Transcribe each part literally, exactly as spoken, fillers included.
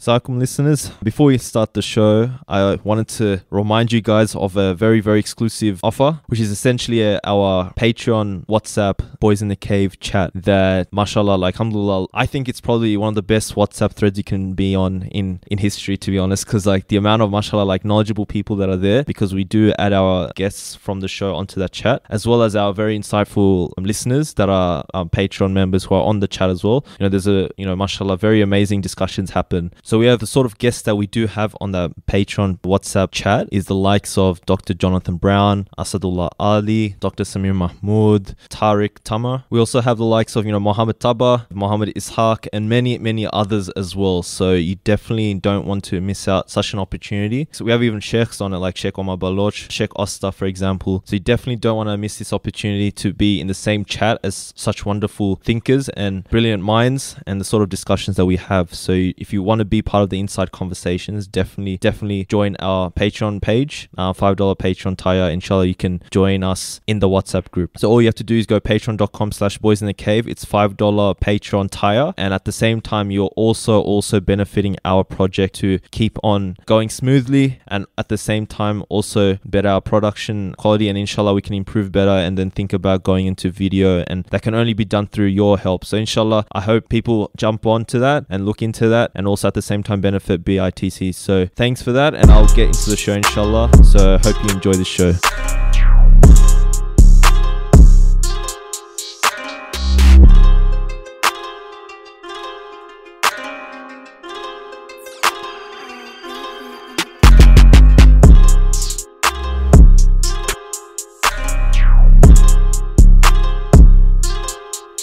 Assalamualaikum listeners, before we start the show, I wanted to remind you guys of a very, very exclusive offer, which is essentially a, our Patreon, WhatsApp, Boys in the Cave chat that, mashallah, like, alhamdulillah, I think it's probably one of the best WhatsApp threads you can be on in, in history, to be honest, because, like, the amount of, mashallah, like, knowledgeable people that are there, because we do add our guests from the show onto that chat, as well as our very insightful um, listeners that are um, Patreon members who are on the chat as well. You know, there's a, you know, mashallah, very amazing discussions happen. So we have the sort of guests that we do have on the Patreon WhatsApp chat is the likes of Doctor Jonathan Brown, Asadullah Ali, Doctor Samir Mahmood, Tariq Tamar. We also have the likes of, you know, Muhammad Taba, Muhammad Ishaq, and many, many others as well. So you definitely don't want to miss out such an opportunity. So we have even sheikhs on it, like Sheikh Omar Baloch, Sheikh Oster, for example. So you definitely don't want to miss this opportunity to be in the same chat as such wonderful thinkers and brilliant minds and the sort of discussions that we have. So if you want to be part of the inside conversations, definitely definitely join our Patreon page, our five dollar Patreon tier. Inshallah, you can join us in the WhatsApp group. So all you have to do is go patreon dot com slash boys in the cave. It's five dollar Patreon tier, and at the same time you're also also benefiting our project to keep on going smoothly, and at the same time also better our production quality, and inshallah we can improve better and then think about going into video, and that can only be done through your help. So inshallah, I hope people jump onto that and look into that, and also at the same same time benefit B I T C. So thanks for that, and I'll get into the show inshallah. So hope you enjoy the show.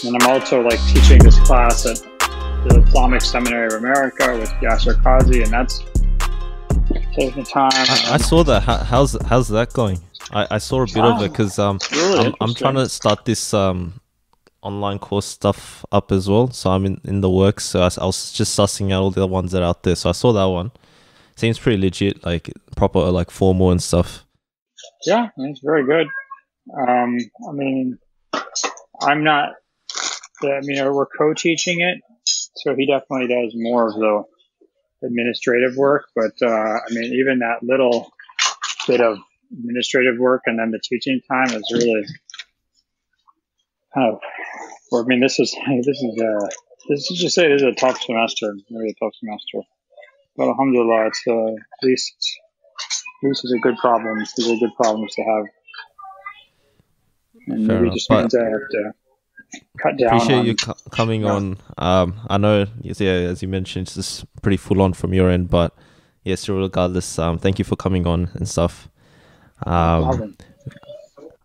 And I'm also like teaching this class at the Islamic Seminary of America with Yasir Qazi, and that's taking time. I, I saw that. How, how's how's that going? I, I saw a bit oh, of it because um really I'm, I'm trying to start this um online course stuff up as well. So I'm in, in the works. So I, I was just sussing out all the ones that are out there. So I saw that one. Seems pretty legit, like proper, like formal and stuff. Yeah, it's very good. Um, I mean, I'm not. I mean, we're co-teaching it. So he definitely does more of the administrative work, but uh, I mean, even that little bit of administrative work and then the teaching time is really kind of. Or I mean, this is this is uh this is just it is a tough semester, really a tough semester. But alhamdulillah, it's uh, at least at least is a good problem. These are good problems to have, and Fair we enough, just need to have to. Cut down. Appreciate on, you co coming yeah. on. Um, I know, yeah, as you mentioned, it's just pretty full on from your end, but yes, yeah, so regardless, um, thank you for coming on and stuff. Um,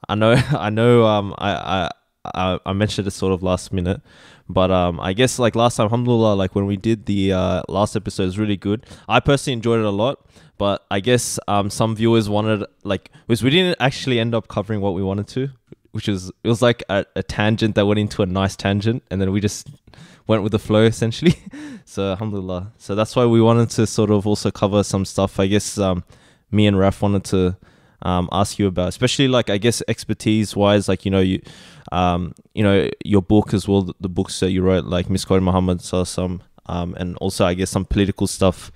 I know, I know. Um, I, I, I mentioned it sort of last minute, but um, I guess like last time, alhamdulillah, like when we did the uh, last episode, it was really good. I personally enjoyed it a lot. But I guess um, some viewers wanted, like, because we didn't actually end up covering what we wanted to, which is, it was like a, a tangent that went into a nice tangent, and then we just went with the flow, essentially. So, alhamdulillah. So that's why we wanted to sort of also cover some stuff, I guess, um, me and Raf wanted to um, ask you about, especially, like, I guess, expertise-wise, like, you know, you, um, you know, your book as well, the books that you wrote, like Misquoting Muhammad, so some, um, and also, I guess, some political stuff.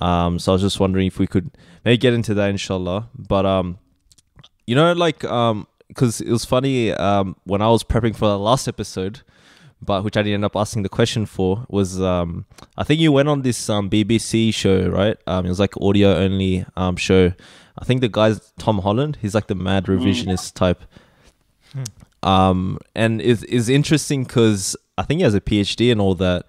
Um, so I was just wondering if we could maybe get into that, inshallah. But, um, you know, like, um, cause it was funny, um, when I was prepping for the last episode, but which I didn't end up asking the question for was, um, I think you went on this, um, B B C show, right? Um, it was like audio only, um, show. I think the guy's Tom Holland, he's like the mad revisionist type. Hmm. Um, and it's, it's interesting cause I think he has a P H D and all that.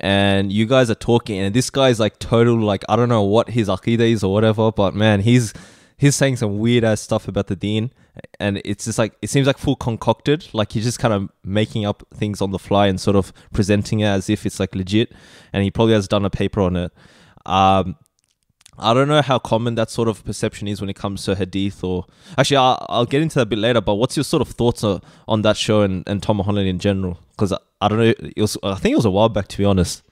And you guys are talking, and this guy's like total, like, I don't know what his aqidah is or whatever, but man, he's he's saying some weird ass stuff about the deen, and it's just like, it seems like full concocted, like he's just kind of making up things on the fly and sort of presenting it as if it's like legit, and he probably has done a paper on it. Um, I don't know how common that sort of perception is when it comes to hadith, or actually, I'll, I'll get into that a bit later. But what's your sort of thoughts on, on that show and, and Tom Holland in general? Because I, I don't know, it was, I think it was a while back, to be honest.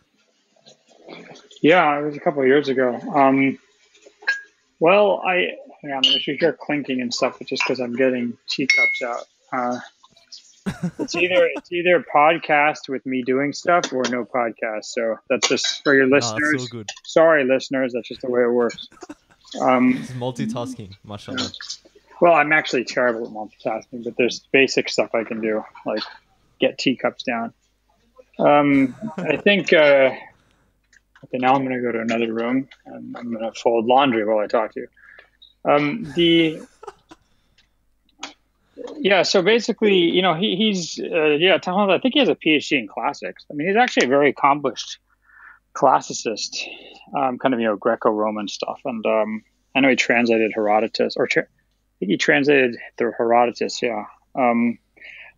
Yeah, it was a couple of years ago. Um, well, I, hang on, if you hear clinking and stuff, it's just because I'm getting teacups out. Uh, It's either it's either a podcast with me doing stuff or no podcast. So that's just for your listeners. No, so good. Sorry, listeners. That's just the way it works. Um, it's multitasking, mashallah. Yeah. Well, I'm actually terrible at multitasking, but there's basic stuff I can do, like get teacups down. Um, I think uh, okay, now I'm going to go to another room and I'm going to fold laundry while I talk to you. Um, the yeah, so basically, you know, he, he's uh, yeah, Tom Holland, I think he has a PhD in classics. I mean, he's actually a very accomplished classicist, um, kind of you know Greco-Roman stuff, and um, I know he translated Herodotus or. Tra- I think he translated through Herodotus, yeah. Um,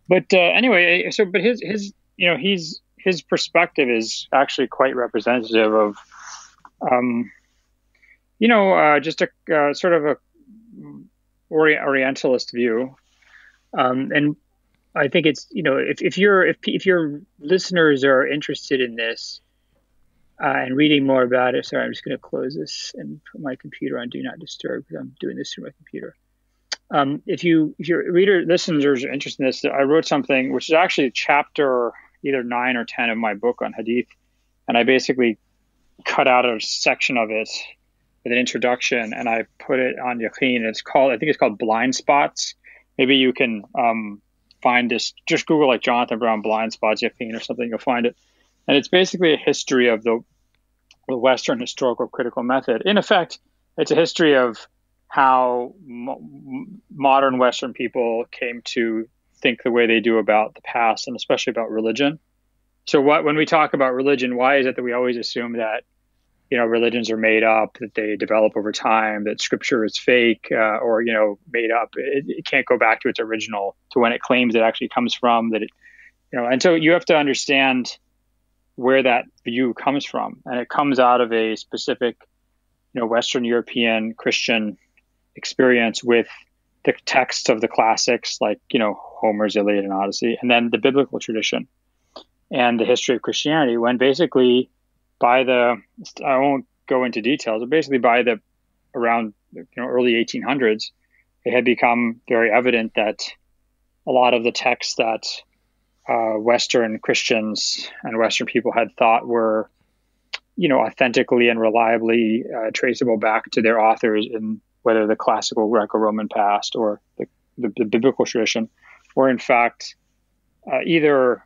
but uh, anyway, so but his his you know he's his perspective is actually quite representative of, um, you know, uh, just a uh, sort of a Orient, Orientalist view, um, and I think it's you know if if you're if if your listeners are interested in this uh, and reading more about it, sorry, I'm just going to close this and put my computer on do not disturb because I'm doing this through my computer. Um, if you, if your reader listeners are interested in this, I wrote something which is actually chapter either nine or ten of my book on Hadith, and I basically cut out a section of it with an introduction, and I put it on Yaqeen. It's called, I think it's called Blind Spots. Maybe you can um, find this. Just Google like Jonathan Brown Blind Spots Yaqeen or something. You'll find it, and it's basically a history of the, the Western historical critical method. In effect, it's a history of how mo- modern Western people came to think the way they do about the past and especially about religion. So what, when we talk about religion, why is it that we always assume that, you know, religions are made up, that they develop over time, that scripture is fake uh, or, you know, made up. It, it can't go back to its original, to when it claims it actually comes from that, it, you know, and so you have to understand where that view comes from. And it comes out of a specific, you know, Western European Christian experience with the texts of the classics, like, you know, Homer's Iliad and Odyssey, and then the biblical tradition and the history of Christianity, when basically by the, I won't go into details, but basically by the around, you know, early eighteen hundreds, it had become very evident that a lot of the texts that uh, Western Christians and Western people had thought were, you know, authentically and reliably uh, traceable back to their authors in whether the classical Greco-Roman past or the, the, the biblical tradition, or in fact, uh, either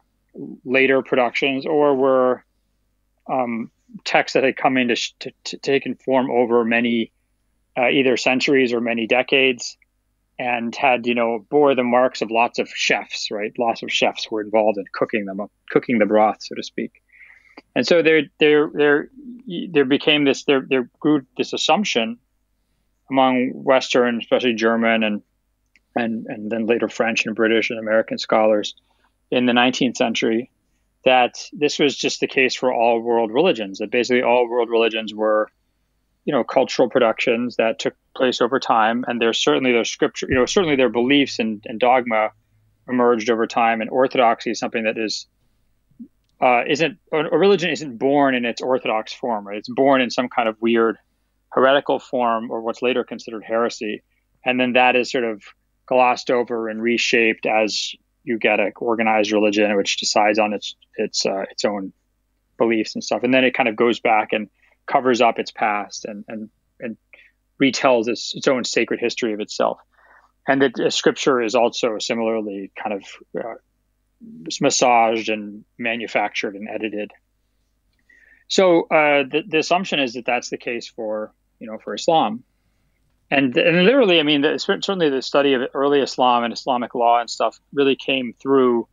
later productions or were um, texts that had come in to, to, to take and form over many, uh, either centuries or many decades, and had, you know, bore the marks of lots of chefs, right? Lots of chefs were involved in cooking them up, cooking the broth, so to speak. And so there, there, there, there became this, there, there grew this assumption among Western, especially German and, and and then later French and British and American scholars in the nineteenth century, that this was just the case for all world religions, that basically all world religions were, you know, cultural productions that took place over time. And there's certainly their scripture, you know, certainly their beliefs and, and dogma emerged over time. And orthodoxy is something that is, uh, isn't, a religion isn't born in its orthodox form, right? It's born in some kind of weird heretical form or what's later considered heresy. And then that is sort of glossed over and reshaped as you get an organized religion, which decides on its, its, uh, its own beliefs and stuff. And then it kind of goes back and covers up its past and, and, and retells its, its own sacred history of itself. And that scripture is also similarly kind of uh, massaged and manufactured and edited. So uh, the, the assumption is that that's the case for, you know, for Islam. And, and literally, I mean, the, certainly the study of early Islam and Islamic law and stuff really came through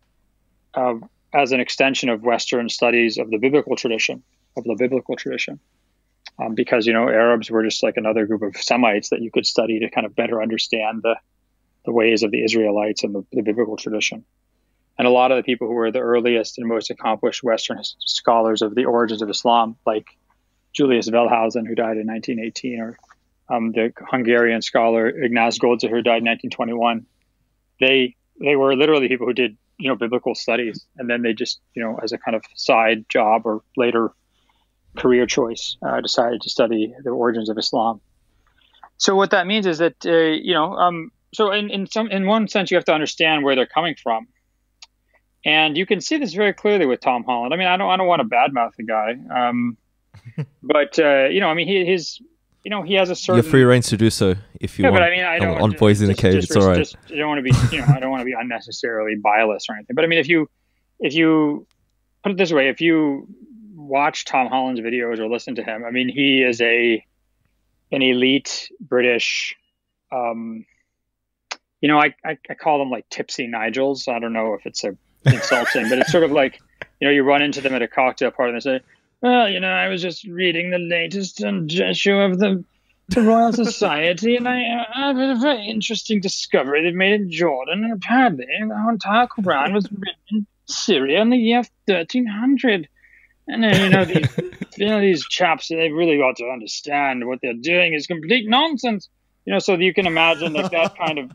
uh, as an extension of Western studies of the biblical tradition, of the biblical tradition. Um, because, you know, Arabs were just like another group of Semites that you could study to kind of better understand the, the ways of the Israelites and the, the biblical tradition. And a lot of the people who were the earliest and most accomplished Western scholars of the origins of Islam, like Julius Wellhausen, who died in nineteen eighteen, or um, the Hungarian scholar Ignaz Goldziher, who died in nineteen twenty-one, they they were literally people who did, you know, biblical studies. And then they just, you know, as a kind of side job or later career choice, uh, decided to study the origins of Islam. So what that means is that, uh, you know, um, so in, in some in one sense, you have to understand where they're coming from. And you can see this very clearly with Tom Holland. I mean, I don't, I don't want to badmouth the guy, um, but uh, you know, I mean, he, his, you know, he has a certain. You're free range to do so if you yeah, want. But I mean, I don't on, on Boys in a Cave. It's all right. Just, I don't want to be, you know, I don't want to be unnecessarily biased or anything. But I mean, if you, if you put it this way, if you watch Tom Holland's videos or listen to him, I mean, he is a an elite British. Um, you know, I, I I call them like tipsy Nigels. I don't know if it's a insulting, but it's sort of like, you know, you run into them at a cocktail party and they say, well, you know, I was just reading the latest issue of the, the Royal Society, and I, I had a very interesting discovery they've made in Jordan, and apparently the entire Quran was written in Syria in the year thirteen hundred. And then, you know, these, you know, these chaps, they really ought to understand what they're doing is complete nonsense. You know, so you can imagine like that kind of,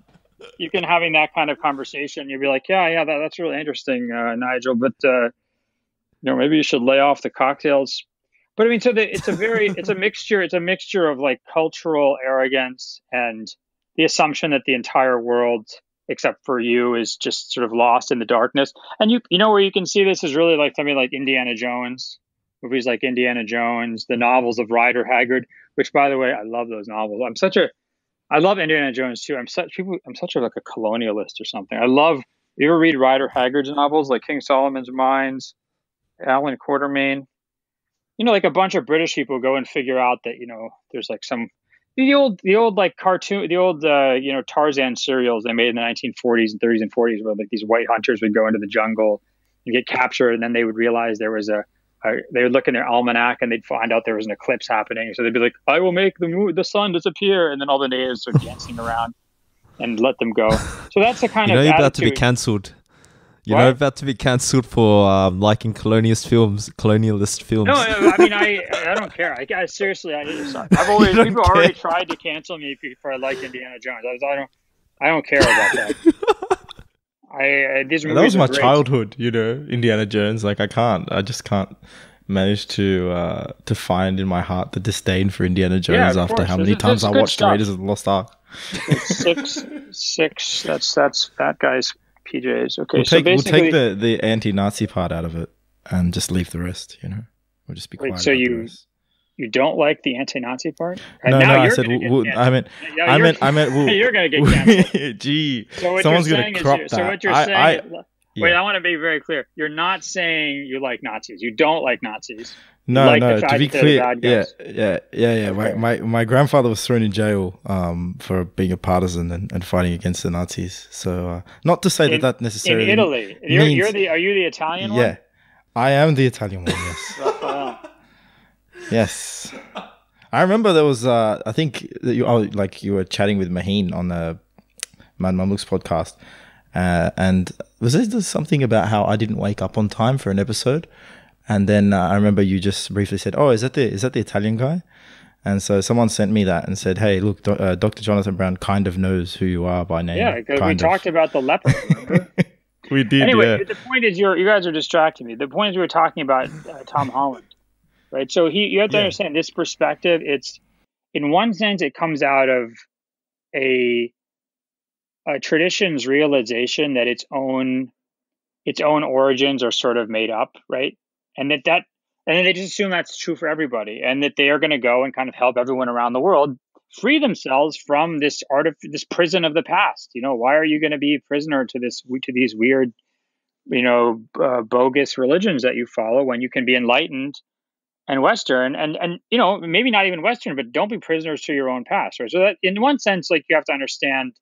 you can having that kind of conversation. You'd be like, yeah, yeah, that, that's really interesting, uh, Nigel. But, uh, you know, maybe you should lay off the cocktails. But I mean, so the, it's a very, it's a mixture. It's a mixture of like cultural arrogance and the assumption that the entire world, except for you, is just sort of lost in the darkness. And you, you know, where you can see this is really like something like Indiana Jones, movies like Indiana Jones, the novels of Rider Haggard, which, by the way, I love those novels. I'm such a, I love Indiana Jones too. I'm such people. I'm such a, like a colonialist or something. I love. You ever read Rider Haggard's novels like King Solomon's Mines, Alan Quartermain? You know, like a bunch of British people go and figure out that, you know, there's like some the old the old like cartoon the old uh, you know, Tarzan serials they made in the nineteen forties and thirties and forties where like these white hunters would go into the jungle and get captured, and then they would realize there was a. Uh, they would look in their almanac and they'd find out there was an eclipse happening. So they'd be like, I will make the moon, the sun disappear. And then all the natives are dancing around and let them go. So that's the kind you know of you're about to be cancelled. You know, about to be cancelled for um, liking colonialist films, colonialist films. No, I mean, I I don't care. I, I seriously, I, I've always, people care. already tried to cancel me for I like Indiana Jones. I, was, I don't, I don't care about that. I, uh, these that was my great. childhood, you know, Indiana Jones. Like, I can't, I just can't manage to uh, to find in my heart the disdain for Indiana Jones yeah, after course. how many it's, times it's I watched stuff. Raiders of the Lost Ark. It's six, six. That's that's that guy's P Js. Okay, we'll so take, basically, we'll take the the anti-Nazi part out of it and just leave the rest. You know, we'll just be quiet. Wait, so you you don't like the anti-Nazi part? And no, now no. You're I said we'll, I meant now I meant I meant we'll, you're going to get canceled. Gee, so someone's going to crop that. So what you're I, saying? I, I, wait, yeah. I want to be very clear. You're not saying you like Nazis. You don't like Nazis. No, like no. To be clear, yeah, yeah, yeah, yeah. Okay. My, my my grandfather was thrown in jail um, for being a partisan and, and fighting against the Nazis. So uh, not to say in, that that necessarily in Italy. Means, you're, you're the are you the Italian yeah, one? Yeah, I am the Italian one. Yes. Rafael. Yes, I remember there was. Uh, I think that you, oh, like you were chatting with Maheen on the Mad Mumluks podcast, uh, and was there something about how I didn't wake up on time for an episode? And then uh, I remember you just briefly said, "Oh, is that the is that the Italian guy?" And so someone sent me that and said, "Hey, look, do, uh, Doctor Jonathan Brown kind of knows who you are by name." Yeah, because we of. talked about the leper. Remember? We did. Anyway, yeah. The point is, you're you guys are distracting me. The point is, we were talking about uh, Tom Holland. Right. So he, you have to yeah. understand this perspective. It's in one sense, it comes out of a, a tradition's realization that its own, its own origins are sort of made up. Right. And that, that, and then they just assume that's true for everybody and that they are going to go and kind of help everyone around the world free themselves from this art of this prison of the past. You know, why are you going to be a prisoner to this, to these weird, you know, uh, bogus religions that you follow when you can be enlightened and Western and, and, you know, maybe not even Western, but don't be prisoners to your own past. Right? So that in one sense, like you have to understand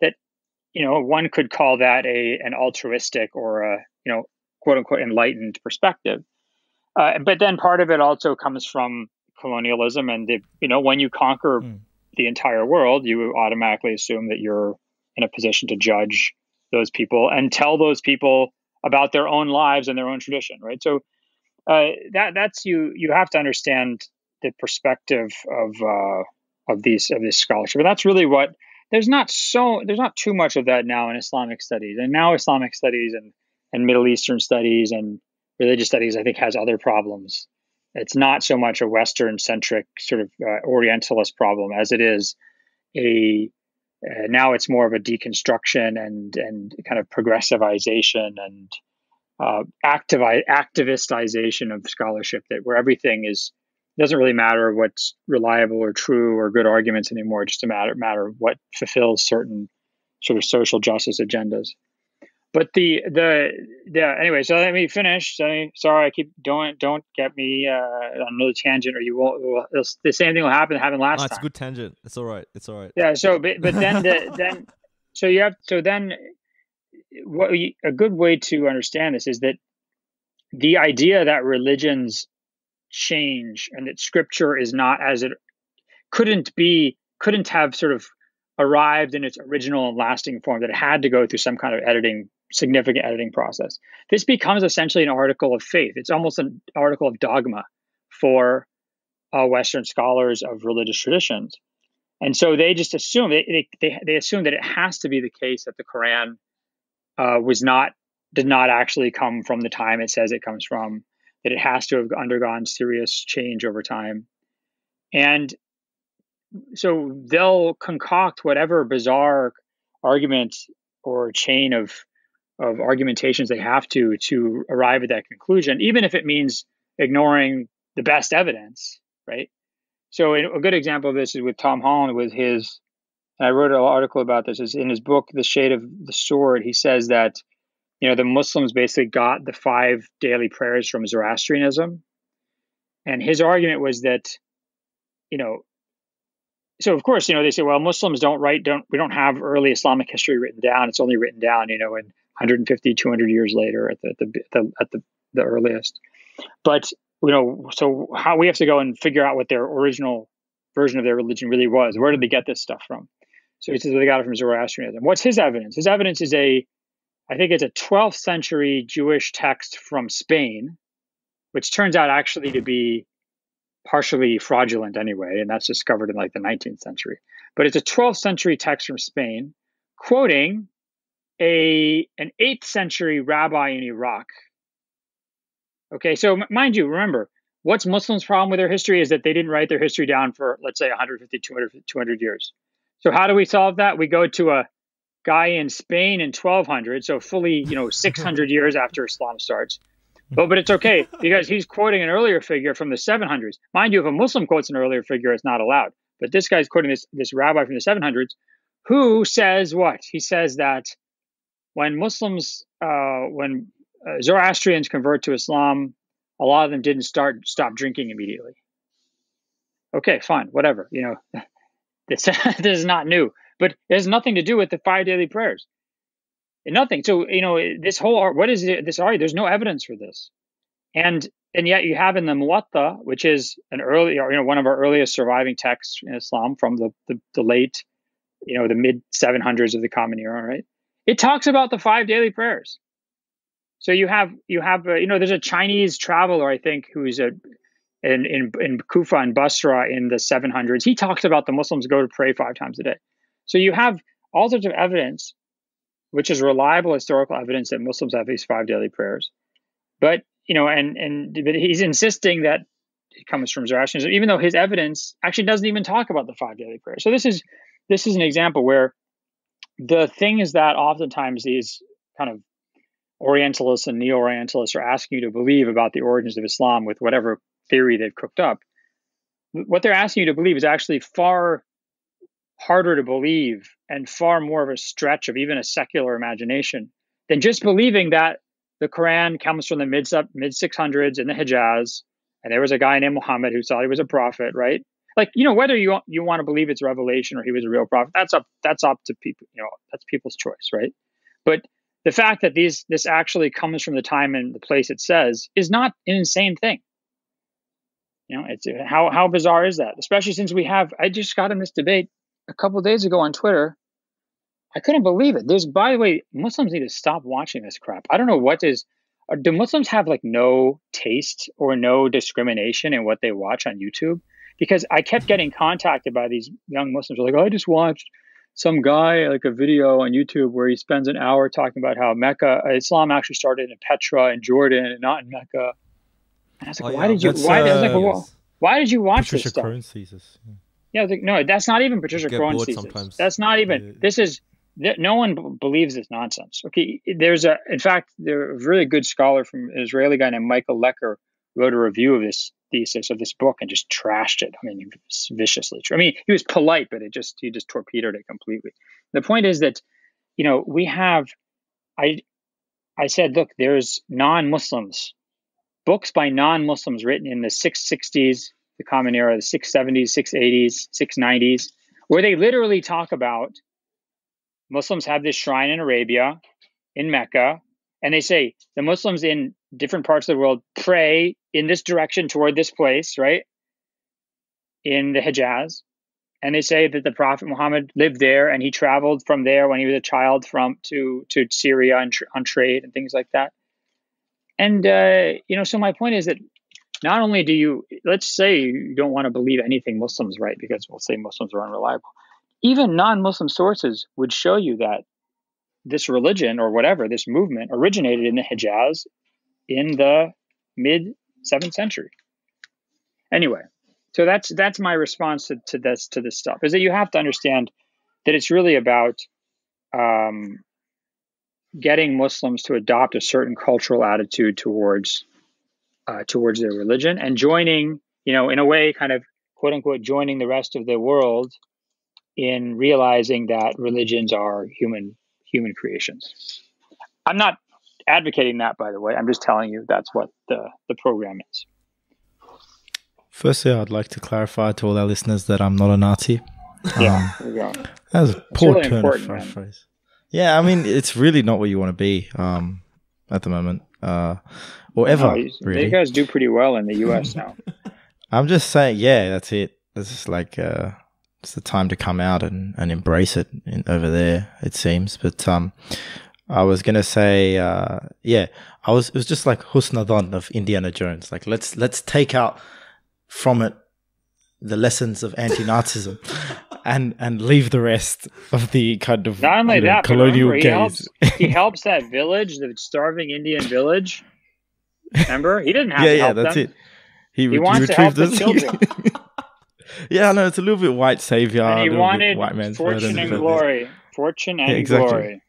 that, you know, one could call that a, an altruistic or a, you know, quote unquote, enlightened perspective. Uh, but then part of it also comes from colonialism and the, you know, when you conquer mm. the entire world, you automatically assume that you're in a position to judge those people and tell those people about their own lives and their own tradition. Right. So, Uh, that that's you. You have to understand the perspective of uh, of these of this scholarship, and that's really what there's not so there's not too much of that now in Islamic studies, and now Islamic studies and and Middle Eastern studies and religious studies, I think, has other problems. It's not so much a Western centric sort of uh, Orientalist problem as it is a uh, now it's more of a deconstruction and and kind of progressivization and uh, activi- activistization of scholarship, that where everything is, it doesn't really matter what's reliable or true or good arguments anymore. It's just a matter, matter of what fulfills certain sort of social justice agendas. But the, the, yeah, anyway, so let me finish. Sorry, I keep don't, don't get me uh, on another tangent, or you won't, the same thing will happen that happened last time. No, it's a good tangent. It's all right. It's all right. Yeah. So, but, but then, the, then, so you have, so then what we, a good way to understand this is that the idea that religions change and that scripture is not as it couldn't be, couldn't have sort of arrived in its original and lasting form, that it had to go through some kind of editing, significant editing process. This becomes essentially an article of faith. It's almost an article of dogma for uh, Western scholars of religious traditions. And so they just assume, they, they, they assume that it has to be the case that the Quran uh, was not, did not actually come from the time it says it comes from, that it has to have undergone serious change over time. And so they'll concoct whatever bizarre argument or chain of of argumentations they have to to arrive at that conclusion, even if it means ignoring the best evidence, right? So a good example of this is with Tom Holland, with his, and I wrote an article about this, is in his book, The Shade of the Sword, he says that, you know, the Muslims basically got the five daily prayers from Zoroastrianism. And his argument was that, you know, so of course, you know, they say, well, Muslims don't write, don't, we don't have early Islamic history written down. It's only written down, you know, in one hundred fifty, two hundred years later at the, the, the at the, the earliest. But, you know, so how we have to go and figure out what their original version of their religion really was. Where did they get this stuff from? So he says, well, they got it from Zoroastrianism. What's his evidence? His evidence is a, I think it's a twelfth century Jewish text from Spain, which turns out actually to be partially fraudulent anyway, and that's discovered in like the nineteenth century. But it's a twelfth century text from Spain quoting a an eighth century rabbi in Iraq. Okay, so mind you, remember, what's Muslims' problem with their history is that they didn't write their history down for, let's say, one hundred fifty, two hundred years. So how do we solve that? We go to a guy in Spain in twelve hundred, so fully, you know, six hundred years after Islam starts. But, but it's okay, because he's quoting an earlier figure from the seven hundreds. Mind you, if a Muslim quotes an earlier figure, it's not allowed. But this guy's quoting this, this rabbi from the seven hundreds, who says what? He says that when Muslims, uh, when uh, Zoroastrians convert to Islam, a lot of them didn't start stop drinking immediately. Okay, fine, whatever. You know, this, this is not new. But it has nothing to do with the five daily prayers. Nothing. So, you know, this whole, what is it, this argument? There's no evidence for this. And and yet you have in the Muwatta, which is an early, you know, one of our earliest surviving texts in Islam from the, the, the late, you know, the mid seven hundreds of the Common Era, right? It talks about the five daily prayers. So you have, you have, uh, you know, there's a Chinese traveler, I think, who's a, in, in, in Kufa and Basra in the seven hundreds. He talks about the Muslims go to pray five times a day. So you have all sorts of evidence, which is reliable historical evidence that Muslims have these five daily prayers. But, you know, and and but he's insisting that it comes from Zoroastrianism, even though his evidence actually doesn't even talk about the five daily prayers. So this is this is an example where the thing is that oftentimes these kind of Orientalists and neo-Orientalists are asking you to believe about the origins of Islam with whatever theory they've cooked up. What they're asking you to believe is actually far harder to believe and far more of a stretch of even a secular imagination than just believing that the Quran comes from the mid mid six hundreds in the Hijaz, and there was a guy named Muhammad who thought he was a prophet, right? Like, you know, whether you you want to believe it's revelation or he was a real prophet, that's up that's up to people, you know, that's people's choice, right? But the fact that these this actually comes from the time and the place it says is not an insane thing. You know, it's how how bizarre is that? Especially since we have, I just got in this debate a couple of days ago on Twitter. I couldn't believe it. There's, by the way, Muslims need to stop watching this crap. I don't know what is, do Muslims have like no taste or no discrimination in what they watch on YouTube? Because I kept getting contacted by these young Muslims. They're like, oh, I just watched some guy, like a video on YouTube where he spends an hour talking about how Mecca, Islam actually started in Petra in Jordan and not in Mecca. And I was like, oh, why, yeah, did you, why, uh, like, well, yes. why did you watch Patricia this stuff? Currencies is, yeah. Yeah, like, no, that's not even Patricia Crone's thesis. Sometimes. That's not even, yeah. This is No one b- believes this nonsense. Okay, there's a, in fact, there's a really good scholar from an Israeli guy named Michael Lecker wrote a review of this thesis, of this book, and just trashed it. I mean, it was viciously. I mean, he was polite, but it just, he just torpedoed it completely. The point is that, you know, we have, I, I said, look, there's non-Muslims, books by non-Muslims written in the six sixties, the Common Era, the six seventies, six eighties, six nineties, where they literally talk about Muslims have this shrine in Arabia, in Mecca, and they say the Muslims in different parts of the world pray in this direction toward this place, right? In the Hejaz. And they say that the Prophet Muhammad lived there and he traveled from there when he was a child from to, to Syria and tr- on trade and things like that. And, uh, you know, so my point is that not only do you, let's say you don't want to believe anything Muslims write, because we'll say Muslims are unreliable. Even non-Muslim sources would show you that this religion or whatever, this movement originated in the Hejaz in the mid-seventh century. Anyway, so that's that's my response to, to this to this stuff, is that you have to understand that it's really about um, getting Muslims to adopt a certain cultural attitude towards uh, towards their religion and joining, you know, in a way, kind of quote unquote, joining the rest of the world in realizing that religions are human human creations. I'm not advocating that, by the way. I'm just telling you that's what the, the program is. Firstly, I'd like to clarify to all our listeners that I'm not a Nazi. Yeah, um, there you go. That was a it's poor really turn of phrase. Yeah, I mean, it's really not what you want to be um, at the moment, uh, or ever. No, really. You guys do pretty well in the U S now. I'm just saying, yeah, that's it. This is like... Uh, It's the time to come out and, and embrace it in, over there, it seems. But um, I was gonna say, uh, yeah, I was. It was just like Husnadon of Indiana Jones. Like let's let's take out from it the lessons of anti-Nazism and and leave the rest of the kind of not only you know, that, colonial gaze. He helps, he helps that village, the starving Indian village. Remember, he didn't have yeah, to yeah, help them. Yeah, yeah, that's it. He, he wants to help the children. Yeah, no, it's a little bit white savior. And he wanted white man's fortune and glory. Fortune and yeah, exactly. glory.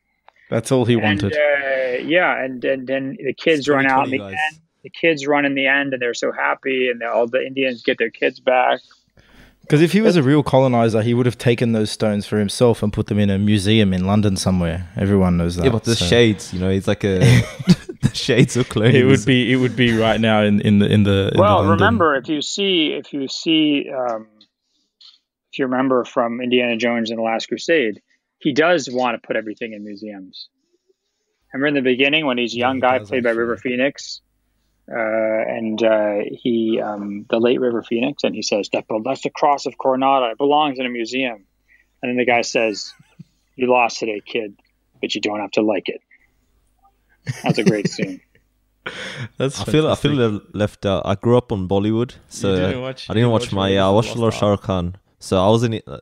That's all he and, wanted. Uh, yeah, and then and, and the kids run out in the guys. end. The kids run in the end, and they're so happy, and all the Indians get their kids back. Because if he was a real colonizer, he would have taken those stones for himself and put them in a museum in London somewhere. Everyone knows that. Yeah, but the so. shades, you know, it's like a... The shades of clones. It would be. It would be right now in, in the in the. In well, the remember if you see if you see um, if you remember from Indiana Jones and the Last Crusade, he does want to put everything in museums. Remember in the beginning when he's a young guy played by River Phoenix, uh, and uh, he um, the late River Phoenix, and he says that that's the cross of Coronado. It belongs in a museum. And then the guy says, "You lost today, kid, but you don't have to like it." That's a great scene. That's I feel I feel left out. I grew up on Bollywood, so didn't watch, I didn't watch, watch my. I uh, watched a lot of Shah Rukh Khan, so I was in. Uh,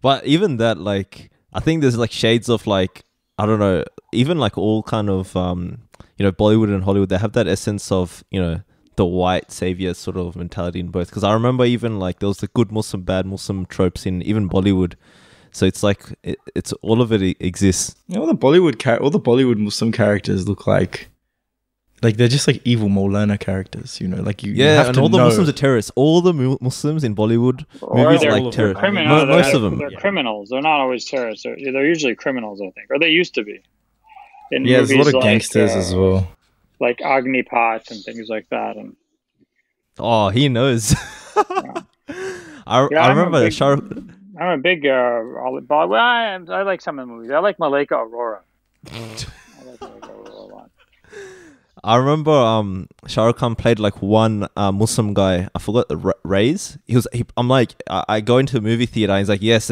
but even that, like, I think there's like shades of like I don't know, even like all kind of um, you know, Bollywood and Hollywood. They have that essence of you know the white savior sort of mentality in both. Because I remember even like there was the good Muslim, bad Muslim tropes in even Bollywood. So it's like it, it's all of it exists. You know, all the Bollywood char- all the Bollywood Muslim characters look like, like they're just like evil Maulana characters. You know, like you. Yeah, you have and to all know. the Muslims are terrorists. All the mu- Muslims in Bollywood or movies are like terrorists. Most, most of them. They're yeah. criminals. They're not always terrorists. They're, they're usually criminals, I think, or they used to be. In yeah, there's a lot of like, gangsters uh, as well, like Agnipath and things like that. And oh, he knows. yeah. I, yeah, I remember Shah. I'm a big, uh, well, I, I like some of the movies. I like Malaika Arora. Mm. I like Malaika Arora a lot. I remember um, Shah Rukh Khan played like one uh, Muslim guy. I forgot, R- Ray's. He was, he, I'm like, I, I go into a movie theater and he's like, yes,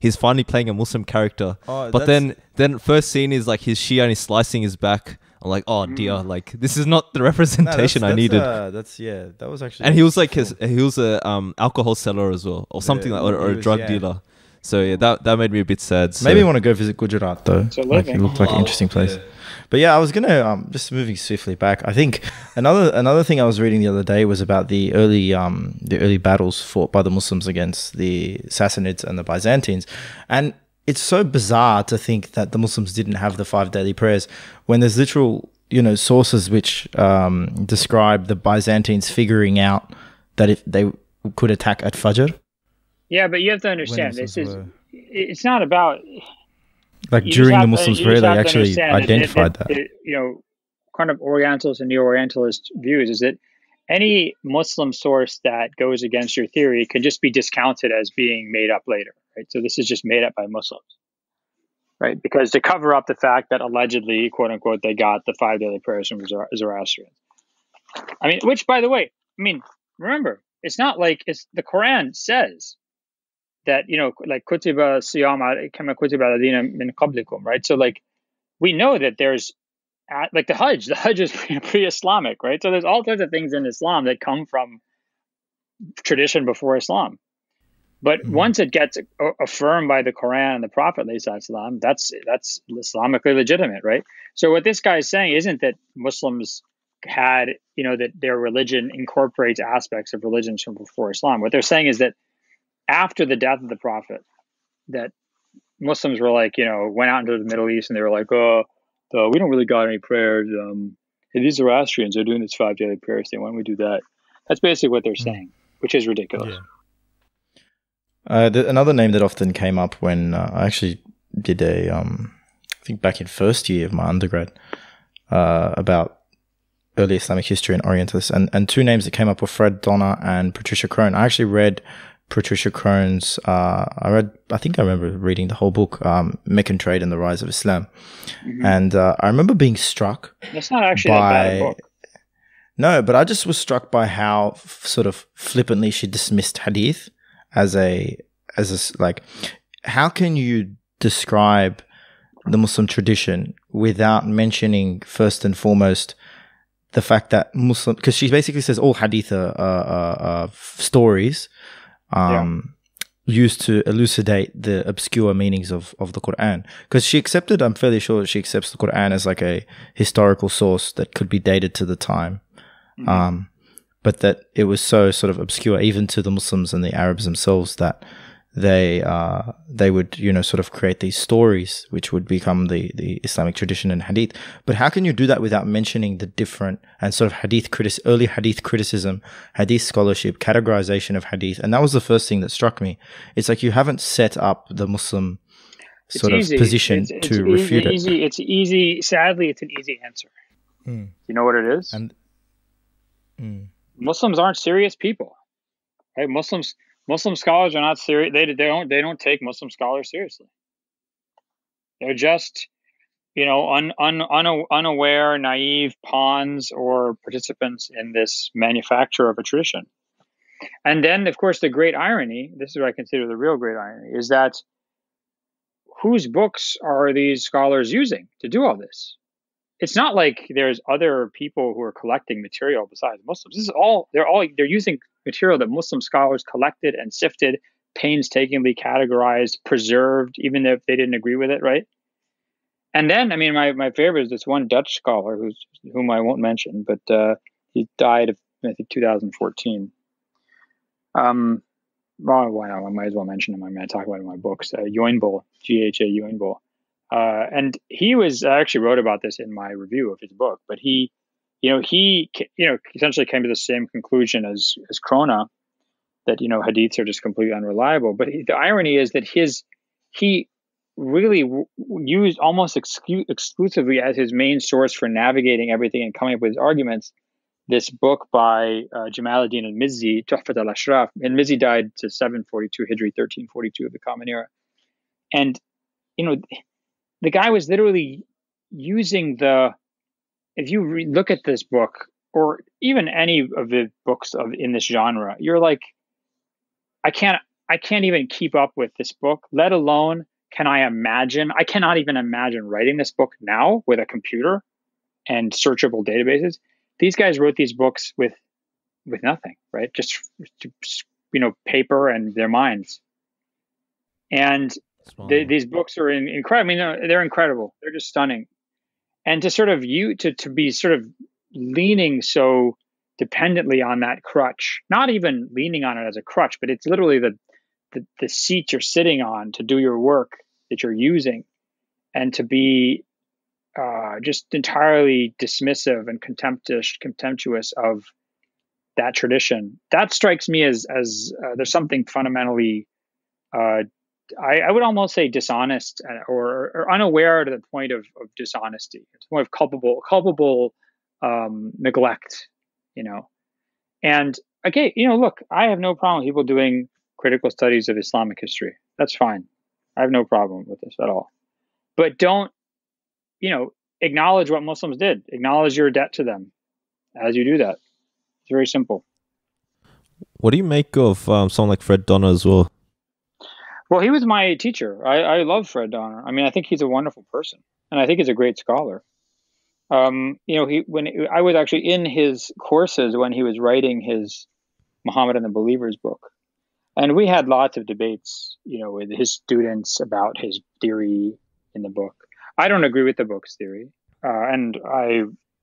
he's finally playing a Muslim character. Oh, but then, then first scene is like his Shia and he's slicing his back. I'm like, oh dear, mm. like this is not the representation no, that's, I that's, needed. Uh, that's yeah, that was actually. And he was like his, he was a um, alcohol seller as well, or something yeah, like, or, or was, a drug yeah. dealer. So yeah, that that made me a bit sad. So. Maybe I want to go visit Gujarat though. Like, it looked like oh, an interesting place. Yeah. But yeah, I was gonna um, just moving swiftly back. I think another another thing I was reading the other day was about the early um, the early battles fought by the Muslims against the Sassanids and the Byzantines, and it's so bizarre to think that the Muslims didn't have the five daily prayers when there's literal, you know, sources which um, describe the Byzantines figuring out that if they could attack at Fajr. Yeah, but you have to understand, this is, were... it's not about... Like during the Muslims' prayer, they actually identified that. that. You know, kind of Orientals and Neo-Orientalist views is that any Muslim source that goes against your theory can just be discounted as being made up later, right? So this is just made up by Muslims, right? Because to cover up the fact that allegedly, quote unquote, they got the five daily prayers from Zoro Zoroastrians. I mean, which, by the way, I mean, remember, it's not like it's the Quran says that, you know, like kutiba siyama kama kutiba ladina min qablikum, right? So like, we know that there's, At, like the Hajj, the Hajj is pre-Islamic, right? So there's all sorts of things in Islam that come from tradition before Islam. But mm-hmm. once it gets affirmed by the Quran and the Prophet, that's that's Islamically legitimate, right? So what this guy is saying isn't that Muslims had, you know, that their religion incorporates aspects of religions from before Islam. What they're saying is that after the death of the Prophet, that Muslims were like, you know, went out into the Middle East and they were like, oh, So we don't really got any prayers. Um, hey, these Zoroastrians are doing this five daily prayers thing. Why don't we do that? That's basically what they're saying, which is ridiculous. Yeah. Uh, the, another name that often came up when uh, I actually did a, um, I think back in first year of my undergrad, uh, about early Islamic history and Orientalists, and, and two names that came up were Fred Donner and Patricia Crone. I actually read Patricia Crone's, uh, I read, I think I remember reading the whole book, um, Meccan Trade and the Rise of Islam. Mm-hmm. And uh, I remember being struck. That's not actually by, that bad a book. No, but I just was struck by how f sort of flippantly she dismissed Hadith as a, as a, like, how can you describe the Muslim tradition without mentioning first and foremost the fact that Muslim, because she basically says all Hadith are, are, are, are stories, Um, yeah. used to elucidate the obscure meanings of, of the Quran, because she accepted, I'm fairly sure she accepts the Quran as like a historical source that could be dated to the time. Mm-hmm. Um, but that it was so sort of obscure even to the Muslims and the Arabs themselves that they, uh, they would, you know, sort of create these stories which would become the, the Islamic tradition and Hadith. But how can you do that without mentioning the different and sort of Hadith critic, early Hadith criticism, Hadith scholarship, categorization of Hadith? And that was the first thing that struck me. It's like you haven't set up the Muslim sort it's of easy. position it's, it's to easy, refute it. Easy, it's easy. Sadly, it's an easy answer. Mm. You know what it is? And, mm. Muslims aren't serious people, right? Muslims... Muslim scholars are not serious. They, they don't. They don't take Muslim scholars seriously. They're just, you know, un, un, un, unaware, naive pawns or participants in this manufacture of a tradition. And then, of course, the great irony. This is what I consider the real great irony: is that whose books are these scholars using to do all this? It's not like there's other people who are collecting material besides Muslims. This is all. They're all. They're using material that Muslim scholars collected and sifted, painstakingly categorized, preserved, even if they didn't agree with it, right? And then, I mean, my, my favorite is this one Dutch scholar who's, whom I won't mention, but uh, he died of, I think, two thousand fourteen. Um, well, why not? I might as well mention him. I mean, I talk about him in my books, uh, Joinboel, G H A Joinboel. Uh, and he was, I actually wrote about this in my review of his book, but he, You know, he, you know, essentially came to the same conclusion as, as Crona, that, you know, Hadiths are just completely unreliable. But he, the irony is that his, he really w used almost exclu exclusively as his main source for navigating everything and coming up with his arguments, this book by uh, Jamaluddin al-Mizzi, Tuhfat al-Ashraf. And Mizzi died to seven forty-two Hijri, thirteen forty-two of the Common Era. And, you know, the guy was literally using the, if you re look at this book, or even any of the books of in this genre, you're like, I can't, I can't even keep up with this book. Let alone, can I imagine? I cannot even imagine writing this book now with a computer and searchable databases. These guys wrote these books with, with nothing, right? Just, you know, paper and their minds. And they, these books are in, incredible. I mean, they're, they're incredible. They're just stunning. And to sort of you to, to be sort of leaning so dependently on that crutch, not even leaning on it as a crutch, but it's literally the, the, the seat you're sitting on to do your work that you're using, and to be uh, just entirely dismissive and contemptuous, contemptuous of that tradition. That strikes me as, as uh, there's something fundamentally, uh, I, I would almost say dishonest or, or unaware to the point of, of dishonesty, to the point of culpable, culpable um, neglect, you know. And okay, you know, look, I have no problem with people doing critical studies of Islamic history. That's fine. I have no problem with this at all. But don't, you know, acknowledge what Muslims did. Acknowledge your debt to them as you do that. It's very simple. What do you make of um, someone like Fred Donner as well? Well, he was my teacher. I, I love Fred Donner. I mean, I think he's a wonderful person, and I think he's a great scholar. Um, you know, he when I was actually in his courses when he was writing his Muhammad and the Believers book, and we had lots of debates, you know, with his students about his theory in the book. I don't agree with the book's theory, uh, and I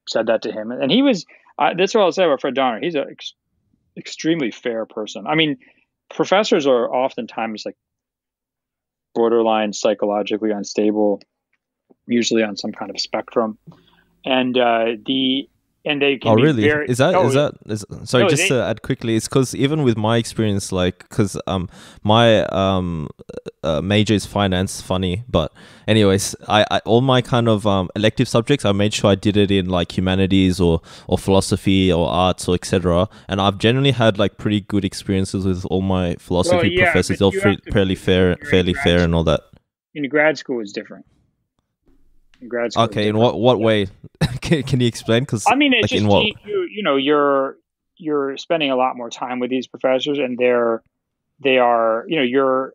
said that to him, and he was. Uh, that's what I'll say about Fred Donner. He's an ex extremely fair person. I mean, professors are oftentimes like borderline psychologically unstable, usually on some kind of spectrum. And uh, the and they can oh, be really? Very, is that oh, is that is, sorry? No, just they, to add quickly, it's because even with my experience, like because um my um uh, major is finance. Funny, but anyways, I, I all my kind of um elective subjects, I made sure I did it in like humanities or or philosophy or arts or et cetera. And I've generally had like pretty good experiences with all my philosophy well, yeah, professors. They're fairly fair, fairly fair, and all that. In grad school, is different. In grad school, okay, in what what yeah. way? can, can you explain? Because I mean, it's like just in what... you, you know, you're you're spending a lot more time with these professors, and they're they are you know you're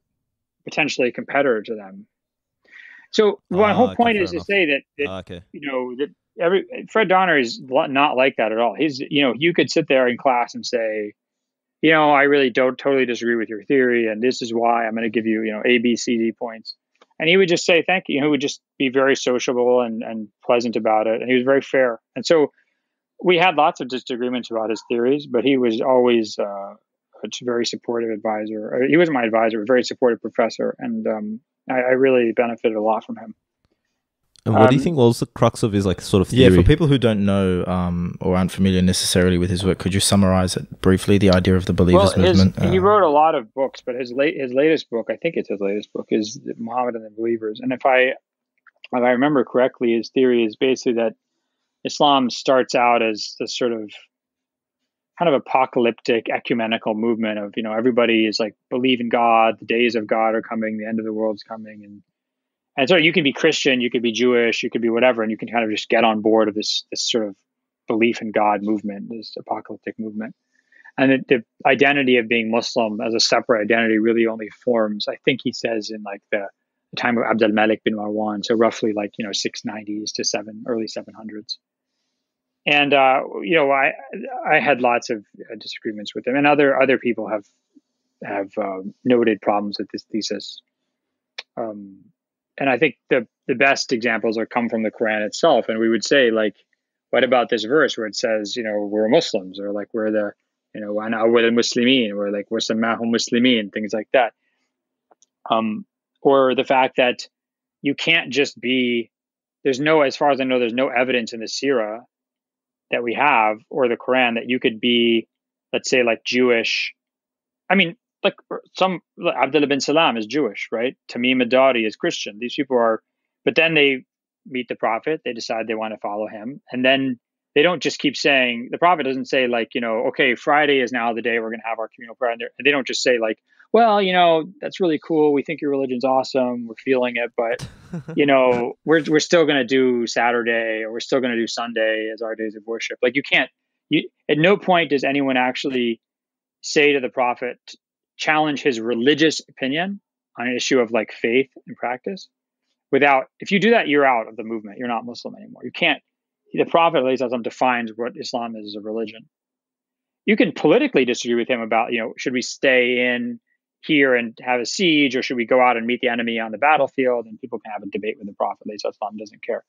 potentially a competitor to them. So my well, uh, whole okay, point is enough. to say that, that uh, okay. you know that every Fred Donner is not like that at all. He's you know you could sit there in class and say, you know, I really don't totally disagree with your theory, and this is why I'm going to give you you know A, B, C, D points. And he would just say, thank you. He would just be very sociable and, and pleasant about it. And he was very fair. And so we had lots of disagreements about his theories, but he was always uh, a very supportive advisor. He was my advisor, a very supportive professor. And um, I, I really benefited a lot from him. And what um, do you think was the crux of his like sort of theory? Yeah, for people who don't know um, or aren't familiar necessarily with his work, could you summarize it briefly, the idea of the Believers well, his, movement? Uh, he wrote a lot of books, but his, late, his latest book, I think it's his latest book, is Muhammad and the Believers. And if I, if I remember correctly, his theory is basically that Islam starts out as this sort of kind of apocalyptic ecumenical movement of, you know, everybody is like, believe in God, the days of God are coming, the end of the world's coming, and And so you can be Christian, you could be Jewish, you could be whatever, and you can kind of just get on board of this this sort of belief in God movement, this apocalyptic movement. And it, the identity of being Muslim as a separate identity really only forms, I think he says, in like the, the time of Abd al-Malik bin Marwan, so roughly like, you know, six nineties to seven, early seven hundreds. And, uh, you know, I I had lots of disagreements with him, and other other people have, have um, noted problems with this thesis. Um And I think the, the best examples are come from the Quran itself. And we would say, like, what about this verse where it says, you know, we're Muslims, or like we're the, you know, we're the Muslimin, or like we're Samahum Muslimin, things like that. Um, or the fact that you can't just be, there's no, as far as I know, there's no evidence in the Sirah that we have or the Quran that you could be, let's say, like Jewish. I mean, Like some like Abdullah bin Salam is Jewish, right? Tamim ad-Dari is Christian. These people are, but then they meet the Prophet. They decide they want to follow him, and then they don't just keep saying the Prophet doesn't say like you know, okay, Friday is now the day we're going to have our communal prayer, and they don't just say like, well, you know, that's really cool. We think your religion's awesome. We're feeling it, but you know, we're we're still going to do Saturday, or we're still going to do Sunday as our days of worship. Like you can't. You at no point does anyone actually say to the Prophet, challenge his religious opinion on an issue of like faith and practice. Without, if you do that, you're out of the movement. You're not Muslim anymore. You can't, the Prophet at least defines what Islam is as a religion. You can politically disagree with him about, you know, should we stay in here and have a siege, or should we go out and meet the enemy on the battlefield? And people can have a debate with the Prophet. At least Islam doesn't care.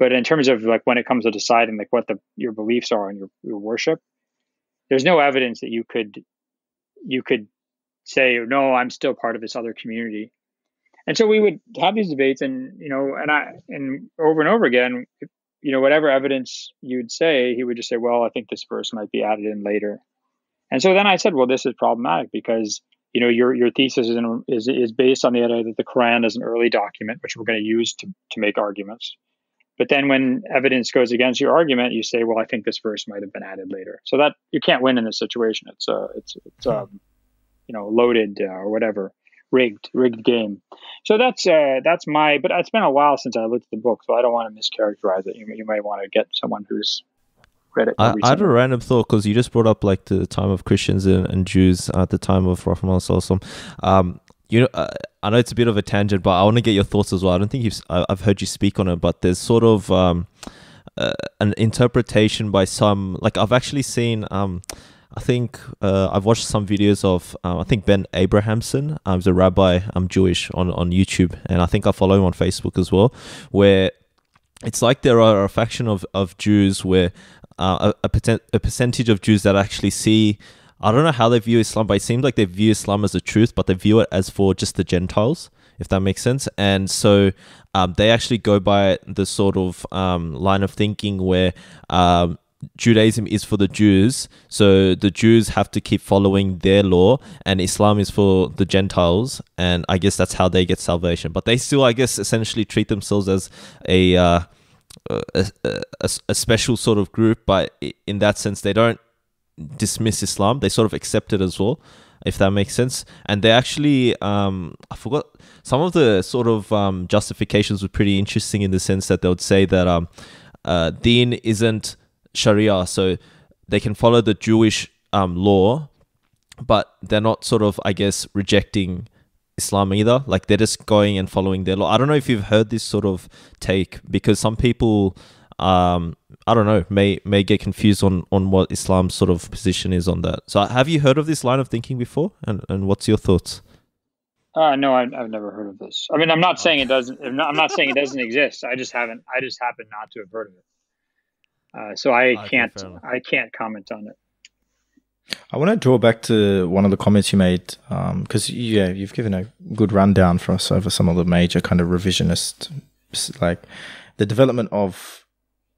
But in terms of like when it comes to deciding like what the, your beliefs are and your, your worship, there's no evidence that you could, you could, say, no, I'm still part of this other community. And so we would have these debates, and, you know, and I, and over and over again, you know, whatever evidence you'd say, he would just say, well, I think this verse might be added in later. And so then I said, well, this is problematic because, you know, your, your thesis is, in, is, is based on the idea that the Quran is an early document, which we're going to use to, to make arguments. But then when evidence goes against your argument, you say, well, I think this verse might have been added later. So that you can't win in this situation. It's a, it's, it's a, you know, loaded uh, or whatever. rigged, rigged game. So that's, uh, that's my, but it's been a while since I looked at the book, so I don't want to mischaracterize it. You, you might want to get someone who's read it. I, I had a random thought, because you just brought up like the time of Christians and, and Jews at the time of Rafael. Um, you know, uh, I know it's a bit of a tangent, but I want to get your thoughts as well. I don't think you've, I, I've heard you speak on it, but there's sort of, um, uh, an interpretation by some, like I've actually seen, um, I think uh, I've watched some videos of, um, I think Ben Abrahamson, um, he's a rabbi, I'm Jewish, on, on YouTube, and I think I follow him on Facebook as well, where it's like there are a faction of, of Jews where uh, a, a, a percentage of Jews that actually see, I don't know how they view Islam, but it seems like they view Islam as the truth, but they view it as for just the Gentiles, if that makes sense. And so um, they actually go by the sort of um, line of thinking where, um, Judaism is for the Jews, so the Jews have to keep following their law, and Islam is for the Gentiles, and I guess that's how they get salvation. But they still, I guess, essentially treat themselves as a uh, a, a, a special sort of group, but in that sense, they don't dismiss Islam. They sort of accept it as well, if that makes sense. And they actually, um, I forgot, some of the sort of um, justifications were pretty interesting in the sense that they would say that um, uh, deen isn't Sharia, so they can follow the Jewish um, law, but they're not sort of, I guess, rejecting Islam either. Like they're just going and following their law. I don't know if you've heard this sort of take, because some people, um, I don't know, may may get confused on on what Islam's sort of position is on that. So have you heard of this line of thinking before, and and what's your thoughts? Uh, no, I've, I've never heard of this. I mean, I'm not saying it doesn't. I'm not, I'm not saying it doesn't exist. I just haven't. I just happen not to have heard of it. Uh, so I can't, I can't comment on it. I want to draw back to one of the comments you made, um, because yeah, you've given a good rundown for us over some of the major kind of revisionist, like the development of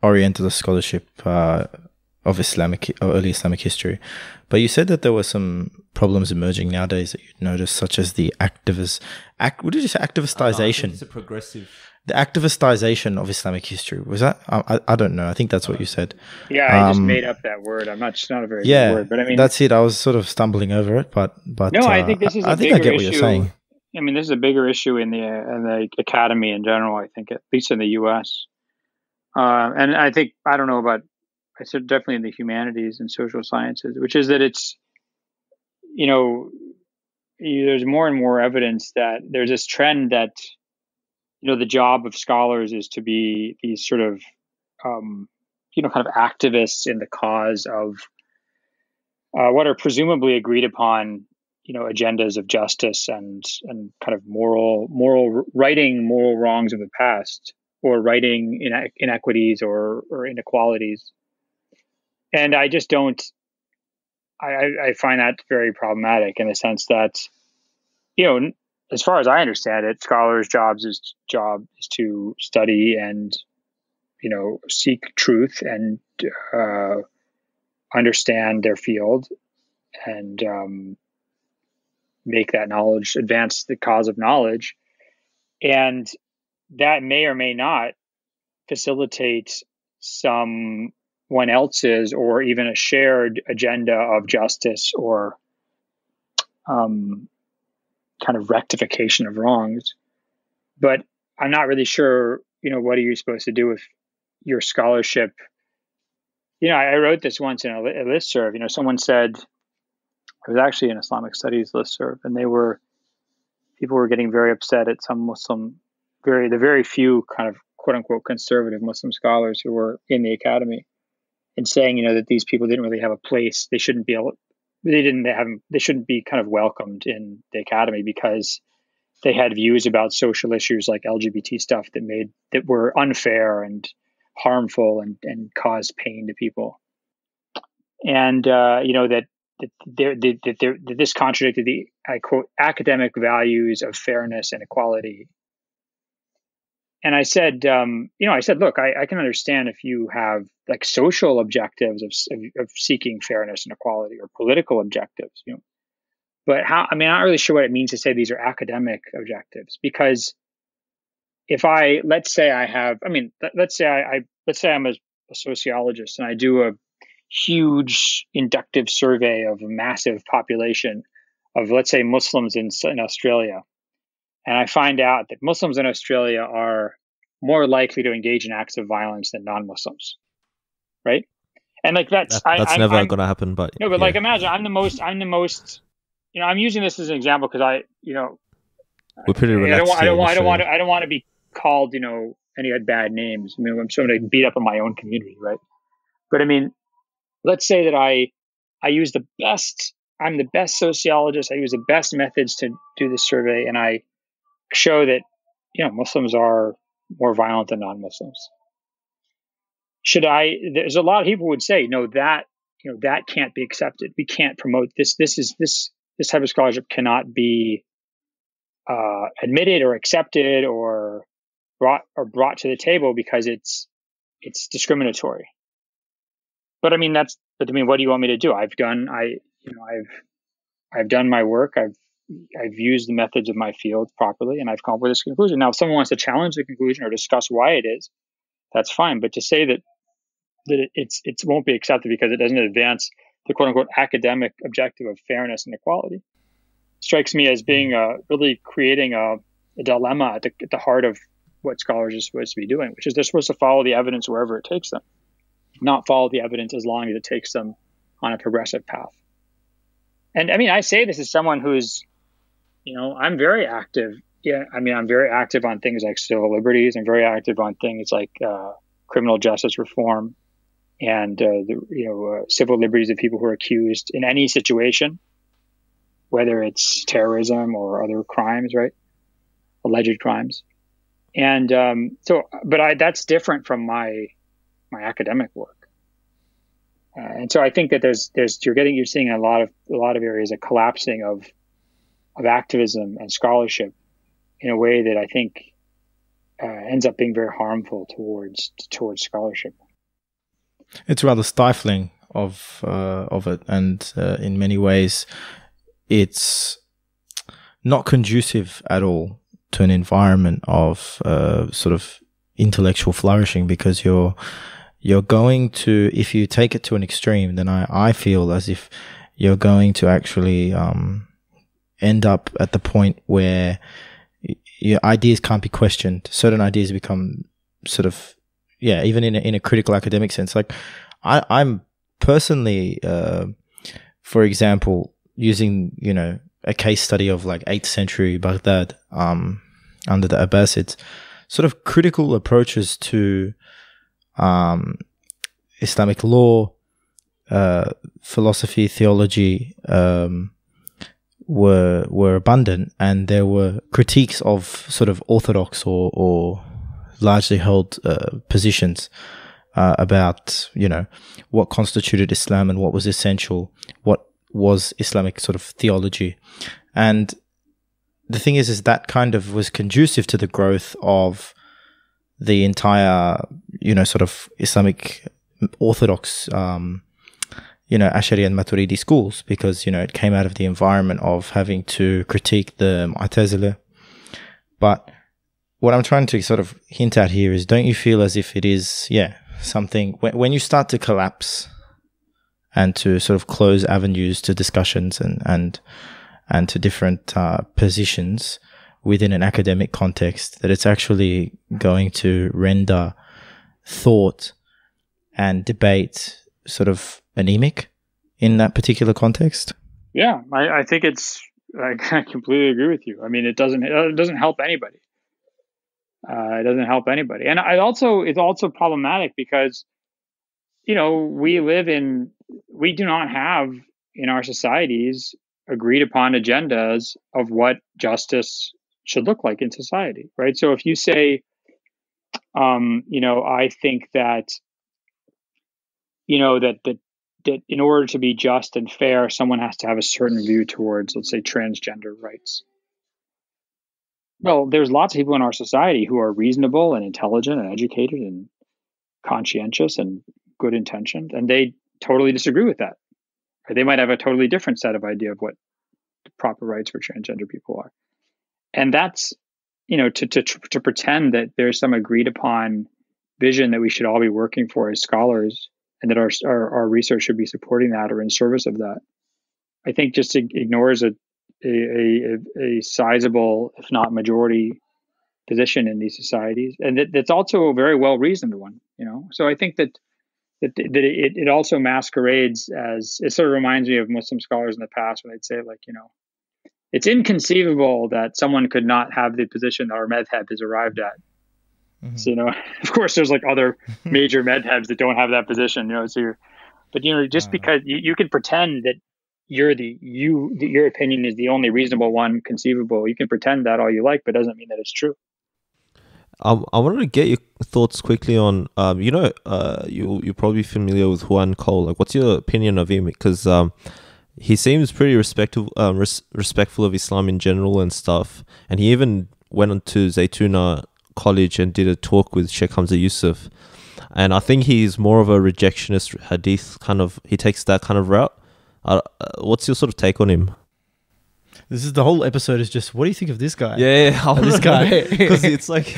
Orientalist scholarship uh, of Islamic or early Islamic history. But you said that there were some problems emerging nowadays that you'd notice, such as the activist, act, what did you say, activistization? Uh, I think it's a progressive. The activistization of Islamic history, was that? I, I don't know. I think that's what you said. Yeah, I um, just made up that word. I'm not. It's not a very yeah, good word, but I mean that's it. I was sort of stumbling over it, but but no, uh, I think this is. A I think I get what issue. You're saying. I mean, this is a bigger issue in the in the academy in general. I think, at least in the U S, uh, and I think I don't know about. I said definitely in the humanities and social sciences, which is that it's, you know, there's more and more evidence that there's this trend that. You know, the job of scholars is to be these sort of, um, you know, kind of activists in the cause of uh, what are presumably agreed upon, you know, agendas of justice and and kind of moral, moral righting moral wrongs of the past or righting ine- inequities or, or inequalities. And I just don't, I, I find that very problematic in the sense that, you know, as far as I understand it, scholars' jobs is job is to study and, you know, seek truth and uh, understand their field and um, make that knowledge, advance the cause of knowledge. And that may or may not facilitate someone else's or even a shared agenda of justice or um kind of rectification of wrongs, but I'm not really sure, you know, what are you supposed to do with your scholarship? You know, I wrote this once in a listserv, you know, someone said, it was actually an Islamic studies listserv, and they were, people were getting very upset at some Muslim, very, the very few kind of quote unquote conservative Muslim scholars who were in the academy and saying, you know, that these people didn't really have a place. They shouldn't be able They didn't. They haven't. They shouldn't be kind of welcomed in the academy because they had views about social issues like L G B T stuff that made that were unfair and harmful and and caused pain to people. And uh, you know that that, they're, that, they're, that this contradicted the, I quote, academic values of fairness and equality. And I said, um, you know, I said, look, I, I can understand if you have like social objectives of, of seeking fairness and equality, or political objectives, you know, but how, I mean, I'm not really sure what it means to say these are academic objectives, because if I, let's say I have, I mean, let, let's say I, I, let's say I'm a, a sociologist and I do a huge inductive survey of a massive population of, let's say, Muslims in, in Australia. And I find out that Muslims in Australia are more likely to engage in acts of violence than non-Muslims, right? And like that's that, that's I, I'm, never I'm, gonna happen. But no, but yeah. like imagine I'm the most I'm the most you know I'm using this as an example because I you know we're pretty I, I don't want I don't want I don't want to I don't want to be called you know any bad names. I mean, I'm sort of beat up on my own community, right? But I mean, let's say that I I use the best I'm the best sociologist. I use the best methods to do this survey, and I show that, you know, Muslims are more violent than non-Muslims. Should I, there's a lot of people would say, no, that, you know, that can't be accepted. We can't promote this. This is, this, this type of scholarship cannot be uh, admitted or accepted or brought or brought to the table because it's, it's discriminatory. But I mean, that's, but I mean, what do you want me to do? I've done, I, you know, I've, I've done my work. I've, I've used the methods of my field properly, and I've come up with this conclusion. Now, if someone wants to challenge the conclusion or discuss why it is, that's fine. But to say that that it's it won't be accepted because it doesn't advance the quote unquote academic objective of fairness and equality strikes me as being a, really creating a, a dilemma at the, at the heart of what scholars are supposed to be doing, which is they're supposed to follow the evidence wherever it takes them, not follow the evidence as long as it takes them on a progressive path. And I mean, I say this as someone who's You know, I'm very active. Yeah, I mean, I'm very active on things like civil liberties. I'm very active on things like uh, criminal justice reform and, uh, the, you know, uh, civil liberties of people who are accused in any situation, whether it's terrorism or other crimes, right? Alleged crimes. And um, so, but I, that's different from my my academic work. Uh, and so I think that there's there's you're getting you're seeing a lot of a lot of areas a collapsing of. of activism and scholarship in a way that I think uh, ends up being very harmful towards towards scholarship. It's rather stifling of uh, of it, and uh, in many ways, it's not conducive at all to an environment of uh, sort of intellectual flourishing, because you're you're going to, if you take it to an extreme, then I I feel as if you're going to actually. Um, end up at the point where your ideas can't be questioned. Certain ideas become sort of, yeah, even in a, in a critical academic sense. Like I, I'm personally, uh, for example, using, you know, a case study of like eighth century Baghdad um, under the Abbasids, sort of critical approaches to um, Islamic law, uh, philosophy, theology, um, were were abundant, and there were critiques of sort of orthodox or or largely held uh, positions uh, about, you know, what constituted Islam and what was essential, what was Islamic sort of theology. And the thing is is that kind of was conducive to the growth of the entire, you know, sort of Islamic orthodox um you know, Ash'ari and Maturidi schools, because, you know, it came out of the environment of having to critique the Mu'tazila. But what I'm trying to sort of hint at here is, don't you feel as if it is, yeah, something, when, when you start to collapse and to sort of close avenues to discussions and, and, and to different uh, positions within an academic context, that it's actually going to render thought and debate sort of anemic in that particular context? Yeah, I, I think it's, I, I completely agree with you. I mean, it doesn't, it doesn't help anybody. Uh, it doesn't help anybody. And I also, it's also problematic because, you know, we live in, we do not have in our societies agreed upon agendas of what justice should look like in society, right? So if you say, um, you know, I think that, you know, that, that, that in order to be just and fair, someone has to have a certain view towards, let's say, transgender rights. Well, there's lots of people in our society who are reasonable and intelligent and educated and conscientious and good intentioned, and they totally disagree with that. Or they might have a totally different set of idea of what the proper rights for transgender people are. And that's, you know, to to to pretend that there's some agreed upon vision that we should all be working for as scholars, and that our, our, our research should be supporting that or in service of that, I think just ignores a, a, a, a sizable, if not majority, position in these societies. And that, that's also a very well-reasoned one, you know? So I think that that, that it, it also masquerades as, it sort of reminds me of Muslim scholars in the past when they'd say, like, you know, it's inconceivable that someone could not have the position that our madhab has arrived at. So, you know, of course, there's like other major madhabs that don't have that position, you know, so you're, but, you know, just uh, because you, you can pretend that you're the, you, that your opinion is the only reasonable one conceivable. You can pretend that all you like, but it doesn't mean that it's true. I, I wanted to get your thoughts quickly on, um, you know, uh, you, you're probably familiar with Juan Cole. Like, what's your opinion of him? Because um, he seems pretty respectful, uh, res- respectful of Islam in general and stuff. And he even went on to Zaytuna College and did a talk with Sheikh Hamza Yusuf, and I think he's more of a rejectionist hadith kind of, he takes that kind of route. Uh, what's your sort of take on him? This is the whole episode is just, what do you think of this guy? Yeah, yeah. Oh, this guy, because it's like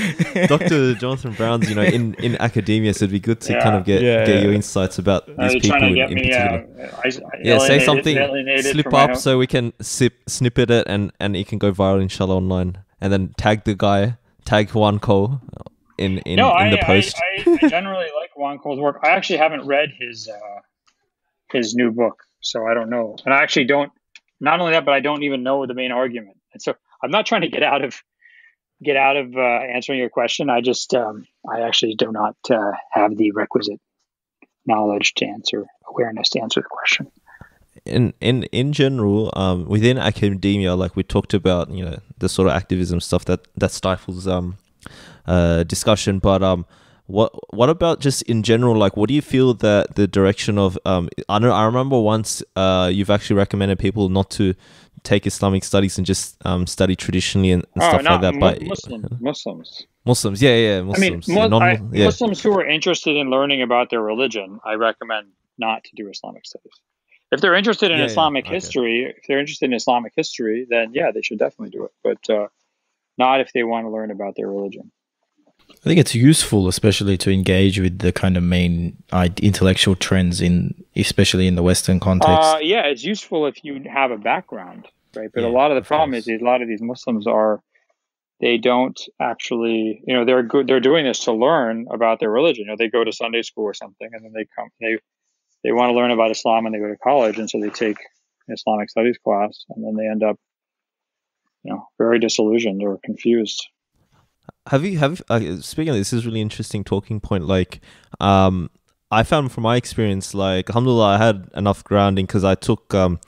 Doctor Jonathan Brown's, you know, in, in academia, so it'd be good to yeah, kind of get yeah, get yeah. your insights about Are these people in, in particular. Me, uh, I, I yeah, say something, slip up own... so we can sip, snippet it and, and it can go viral inshallah online, and then tag the guy. Tag Juan Cole in, in, no, in the I, post. I, I, I generally like Juan Cole's work. I actually haven't read his uh, his new book, so I don't know. And I actually don't, not only that, but I don't even know the main argument. And so I'm not trying to get out of get out of uh, answering your question. I just, um, I actually do not uh, have the requisite knowledge to answer, awareness to answer the question. In in in general, um, within academia, like we talked about, you know, the sort of activism stuff that that stifles um, uh, discussion. But um, what what about just in general? Like, what do you feel that the direction of? Um, I know I remember once uh, you've actually recommended people not to take Islamic studies and just um, study traditionally and, and oh, stuff like that. M- but Muslims, Muslims, Muslims, yeah, yeah, Muslims. I mean, yeah, non- I, yeah. Muslims who are interested in learning about their religion, I recommend not to do Islamic studies. If they're interested in yeah, Islamic yeah, okay. history, if they're interested in Islamic history, then yeah, they should definitely do it. But uh, not if they want to learn about their religion. I think it's useful, especially to engage with the kind of main uh, intellectual trends in, especially in the Western context. Uh, yeah, it's useful if you have a background, right? But yeah, a lot of the of problem course. is a lot of these Muslims are, they don't actually, you know, they're good. They're doing this to learn about their religion. You know, they go to Sunday school or something, and then they come, they. They want to learn about Islam and they go to college, and so they take an Islamic studies class, and then they end up, you know, very disillusioned or confused. Have you have uh, speaking of this, this is a really interesting talking point. Like, um, I found from my experience, like, alhamdulillah, I had enough grounding because I took um,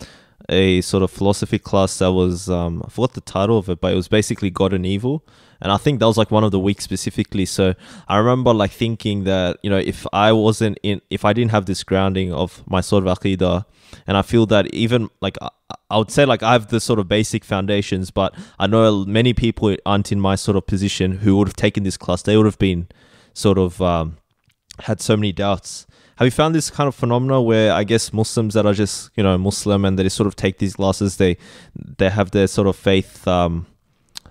a sort of philosophy class that was um, I forgot the title of it, but it was basically God and Evil, and I think that was like one of the weeks specifically. So I remember like thinking that, you know, if I wasn't in, if I didn't have this grounding of my sort of aqidah, and I feel that even like I, I would say like I have the sort of basic foundations, but I know many people aren't in my sort of position who would have taken this class. They would have been sort of um, had so many doubts. Have you found this kind of phenomena where I guess Muslims that are just, you know, Muslim and they sort of take these classes, they they have their sort of faith um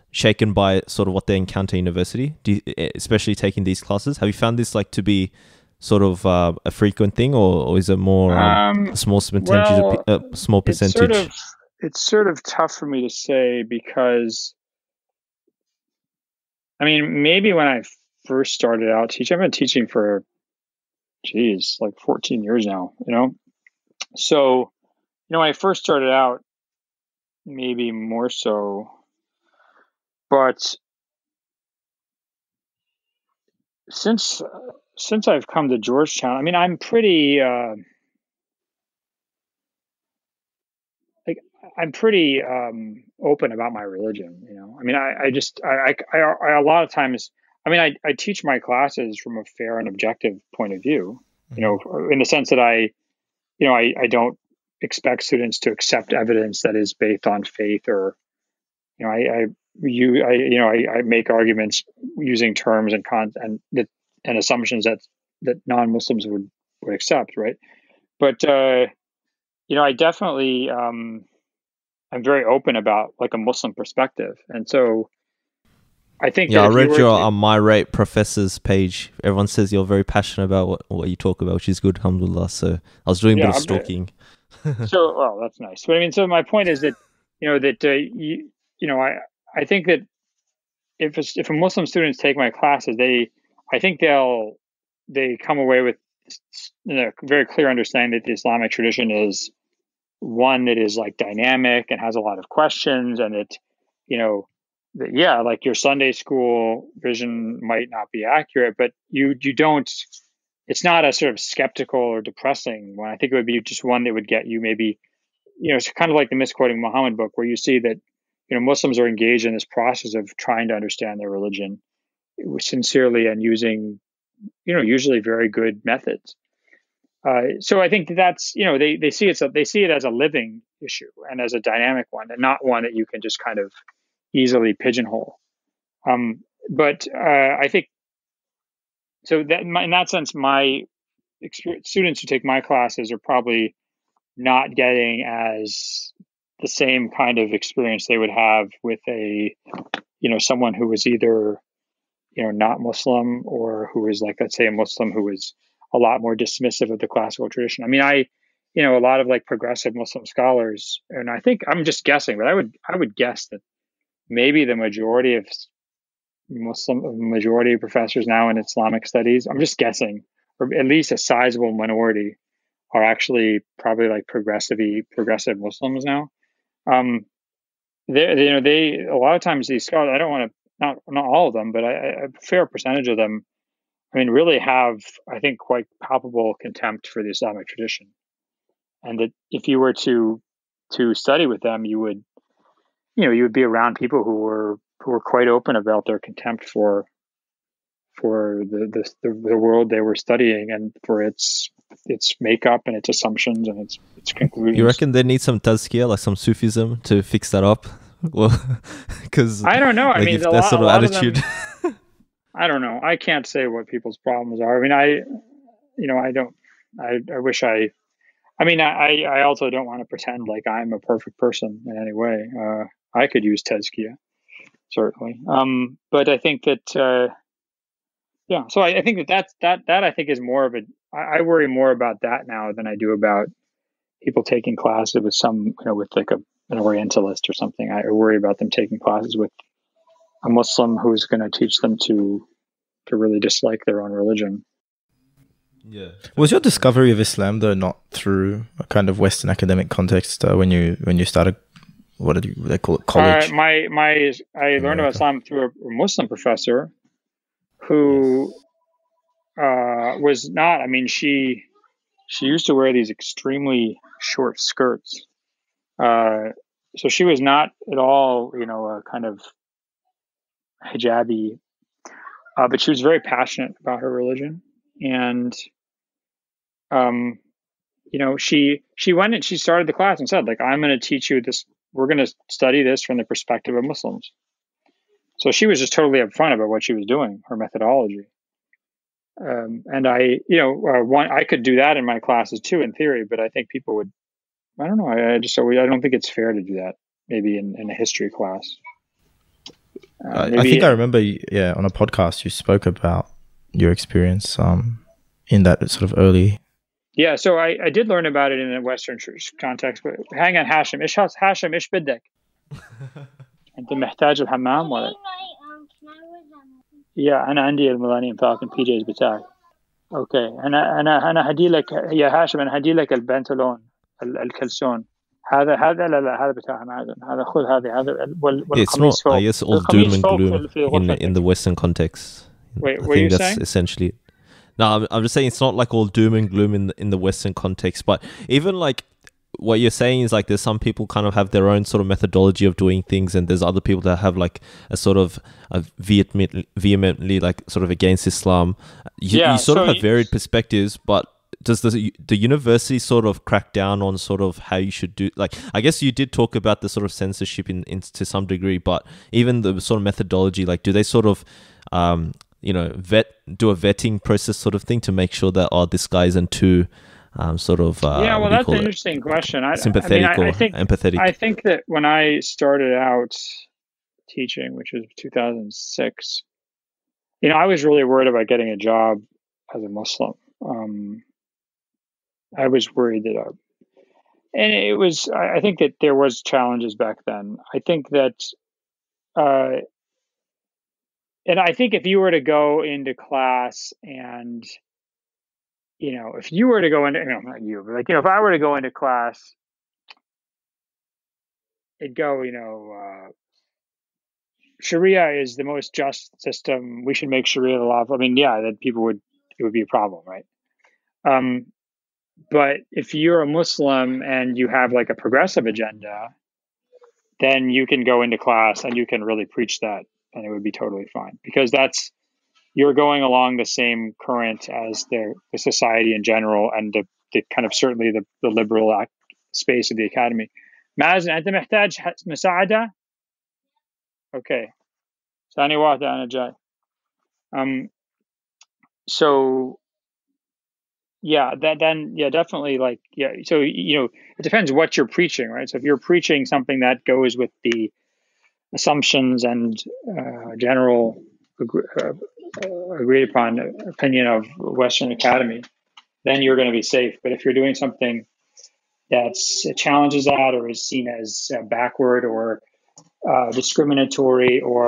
shaken by sort of what they encounter in university, do you, especially taking these classes? Have you found this like to be sort of uh, a frequent thing, or, or is it more um, um, a small percentage? Well, of, uh, small percentage. It's sort of, it's sort of tough for me to say because, I mean, maybe when I first started out teaching, I've been teaching for, geez, like fourteen years now, you know? So, you know, when I first started out, maybe more so. But since since I've come to Georgetown, I mean, I'm pretty uh, like I'm pretty um, open about my religion. You know, I mean, I, I just I, I, I a lot of times, I mean, I, I teach my classes from a fair and objective point of view. You know, in the sense that I you know, I, I don't expect students to accept evidence that is based on faith, or, you know, I, I you, I, you know, I, I make arguments using terms and con and that and assumptions that that non-Muslims would would accept, right? But uh, you know, I definitely um, I'm very open about like a Muslim perspective, and so I think yeah, that I read you your on My Right Professors page. Everyone says you're very passionate about what, what you talk about, which is good, alhamdulillah. So I was doing a yeah, bit of stalking. So, well, that's nice. But I mean, so my point is that you know that uh, you you know I I think that if a, if a Muslim students take my classes, they I think they'll they come away with a very clear understanding that the Islamic tradition is one that is like dynamic and has a lot of questions, and that you know that, yeah, like your Sunday school vision might not be accurate, but you you don't. It's not a sort of skeptical or depressing one. I think it would be just one that would get you maybe, you know, it's kind of like the Misquoting Muhammad book, where you see that, you know, Muslims are engaged in this process of trying to understand their religion sincerely and using, you know, usually very good methods. Uh, so I think that that's, you know, they, they see it, so they see it as a living issue and as a dynamic one, and not one that you can just kind of easily pigeonhole. Um, but uh, I think, So that, in that sense, my students who take my classes are probably not getting as the same kind of experience they would have with a, you know, someone who is either, you know, not Muslim, or who is like, let's say, a Muslim who is a lot more dismissive of the classical tradition. I mean, I, you know, a lot of like progressive Muslim scholars, and I think I'm just guessing, but I would I would guess that maybe the majority of Muslim majority of professors now in Islamic studies, I'm just guessing, or at least a sizable minority, are actually probably like progressive progressive Muslims now. Um, they, they, you know, they a lot of times these scholars, I don't want to, not not all of them, but a, a fair percentage of them, I mean, really have, I think, quite palpable contempt for the Islamic tradition, and that if you were to to study with them, you would, you know, you would be around people who were who were quite open about their contempt for for the, the the world they were studying, and for its its makeup and its assumptions and its its conclusions. You reckon they need some tazkiyah, like some Sufism, to fix that up? Well, because I don't know. Like, I mean, that lot, sort of attitude. Of them, I don't know. I can't say what people's problems are. I mean, I, you know, I don't. I I wish I. I mean, I I also don't want to pretend like I'm a perfect person in any way. Uh, I could use tazkiyah. Certainly, um, but I think that, uh, yeah. So I, I think that that's, that that I think is more of a. I, I worry more about that now than I do about people taking classes with some, you know, with like a an Orientalist or something. I worry about them taking classes with a Muslim who is going to teach them to to really dislike their own religion. Yeah. Was your discovery of Islam though not through a kind of Western academic context uh, when you when you started? What did you, they call it? College. Uh, my my, I learned about Islam through a Muslim professor, who uh, was not. I mean, she she used to wear these extremely short skirts, uh, so she was not at all, you know, a kind of hijabi. Uh, but she was very passionate about her religion, and um, you know, she she went and she started the class and said, like, I'm going to teach you this. We're going to study this from the perspective of Muslims. So she was just totally upfront about what she was doing, her methodology. Um, and I, you know, uh, one, I could do that in my classes too, in theory, but I think people would, I don't know. I, I just, always, I don't think it's fair to do that maybe in, in a history class. Uh, maybe, I think I remember, yeah, on a podcast, you spoke about your experience um, in that sort of early. Yeah, so I, I did learn about it in a Western context, but hang on, Hashim. Ish Hashim, ish biddek. And the Mehtaj al Hammam was it. Yeah, and Andy al Millennium Falcon P Js Batak. Okay, and and and Hadilak, yeah, Hashim, and Hadilak al Bantalon, al Kalson. هذا هذا لا لا هذا بتاعهم عادن هذا خذ هذا هذا والقميص فوق. It's not all doom and gloom in in the Western context. Wait, what are you saying? I think that's essentially. No, I'm just saying it's not like all doom and gloom in the, in the Western context, but even like what you're saying is like there's some people kind of have their own sort of methodology of doing things, and there's other people that have like a sort of a vehemently, vehemently like sort of against Islam. You, yeah, you sort so of have varied perspectives, but does the the university sort of crack down on sort of how you should do, like, I guess you did talk about the sort of censorship in, in to some degree, but even the sort of methodology, like, do they sort of um you know vet do a vetting process sort of thing to make sure that, oh, this guy isn't too um sort of uh, yeah, well, that's an interesting question. I, sympathetic I mean, I, or I think, empathetic. I think that when I started out teaching, which was two thousand six, you know, I was really worried about getting a job as a Muslim. Um, I was worried that, I, and it was, I think that there was challenges back then. I think that, uh, and I think if you were to go into class and, you know, if you were to go into, no, not you, but like, you know, if I were to go into class, it'd go, you know, uh, Sharia is the most just system. We should make Sharia the law. I mean, yeah, that people would, it would be a problem, right? Um, but if you're a Muslim and you have like a progressive agenda, then you can go into class and you can really preach that and it would be totally fine, because that's, you're going along the same current as the, the society in general and the, the kind of certainly the, the liberal space of the academy. Mazen, anta mihtaj musaada? Okay. Sani wahda ana jai. Um, so yeah, that then, yeah, definitely, like, yeah. So, you know, it depends what you're preaching, right? So if you're preaching something that goes with the assumptions and uh, general agree, uh, agreed upon opinion of Western Academy, then you're going to be safe. But if you're doing something that's challenges that or is seen as uh, backward or Uh, discriminatory or,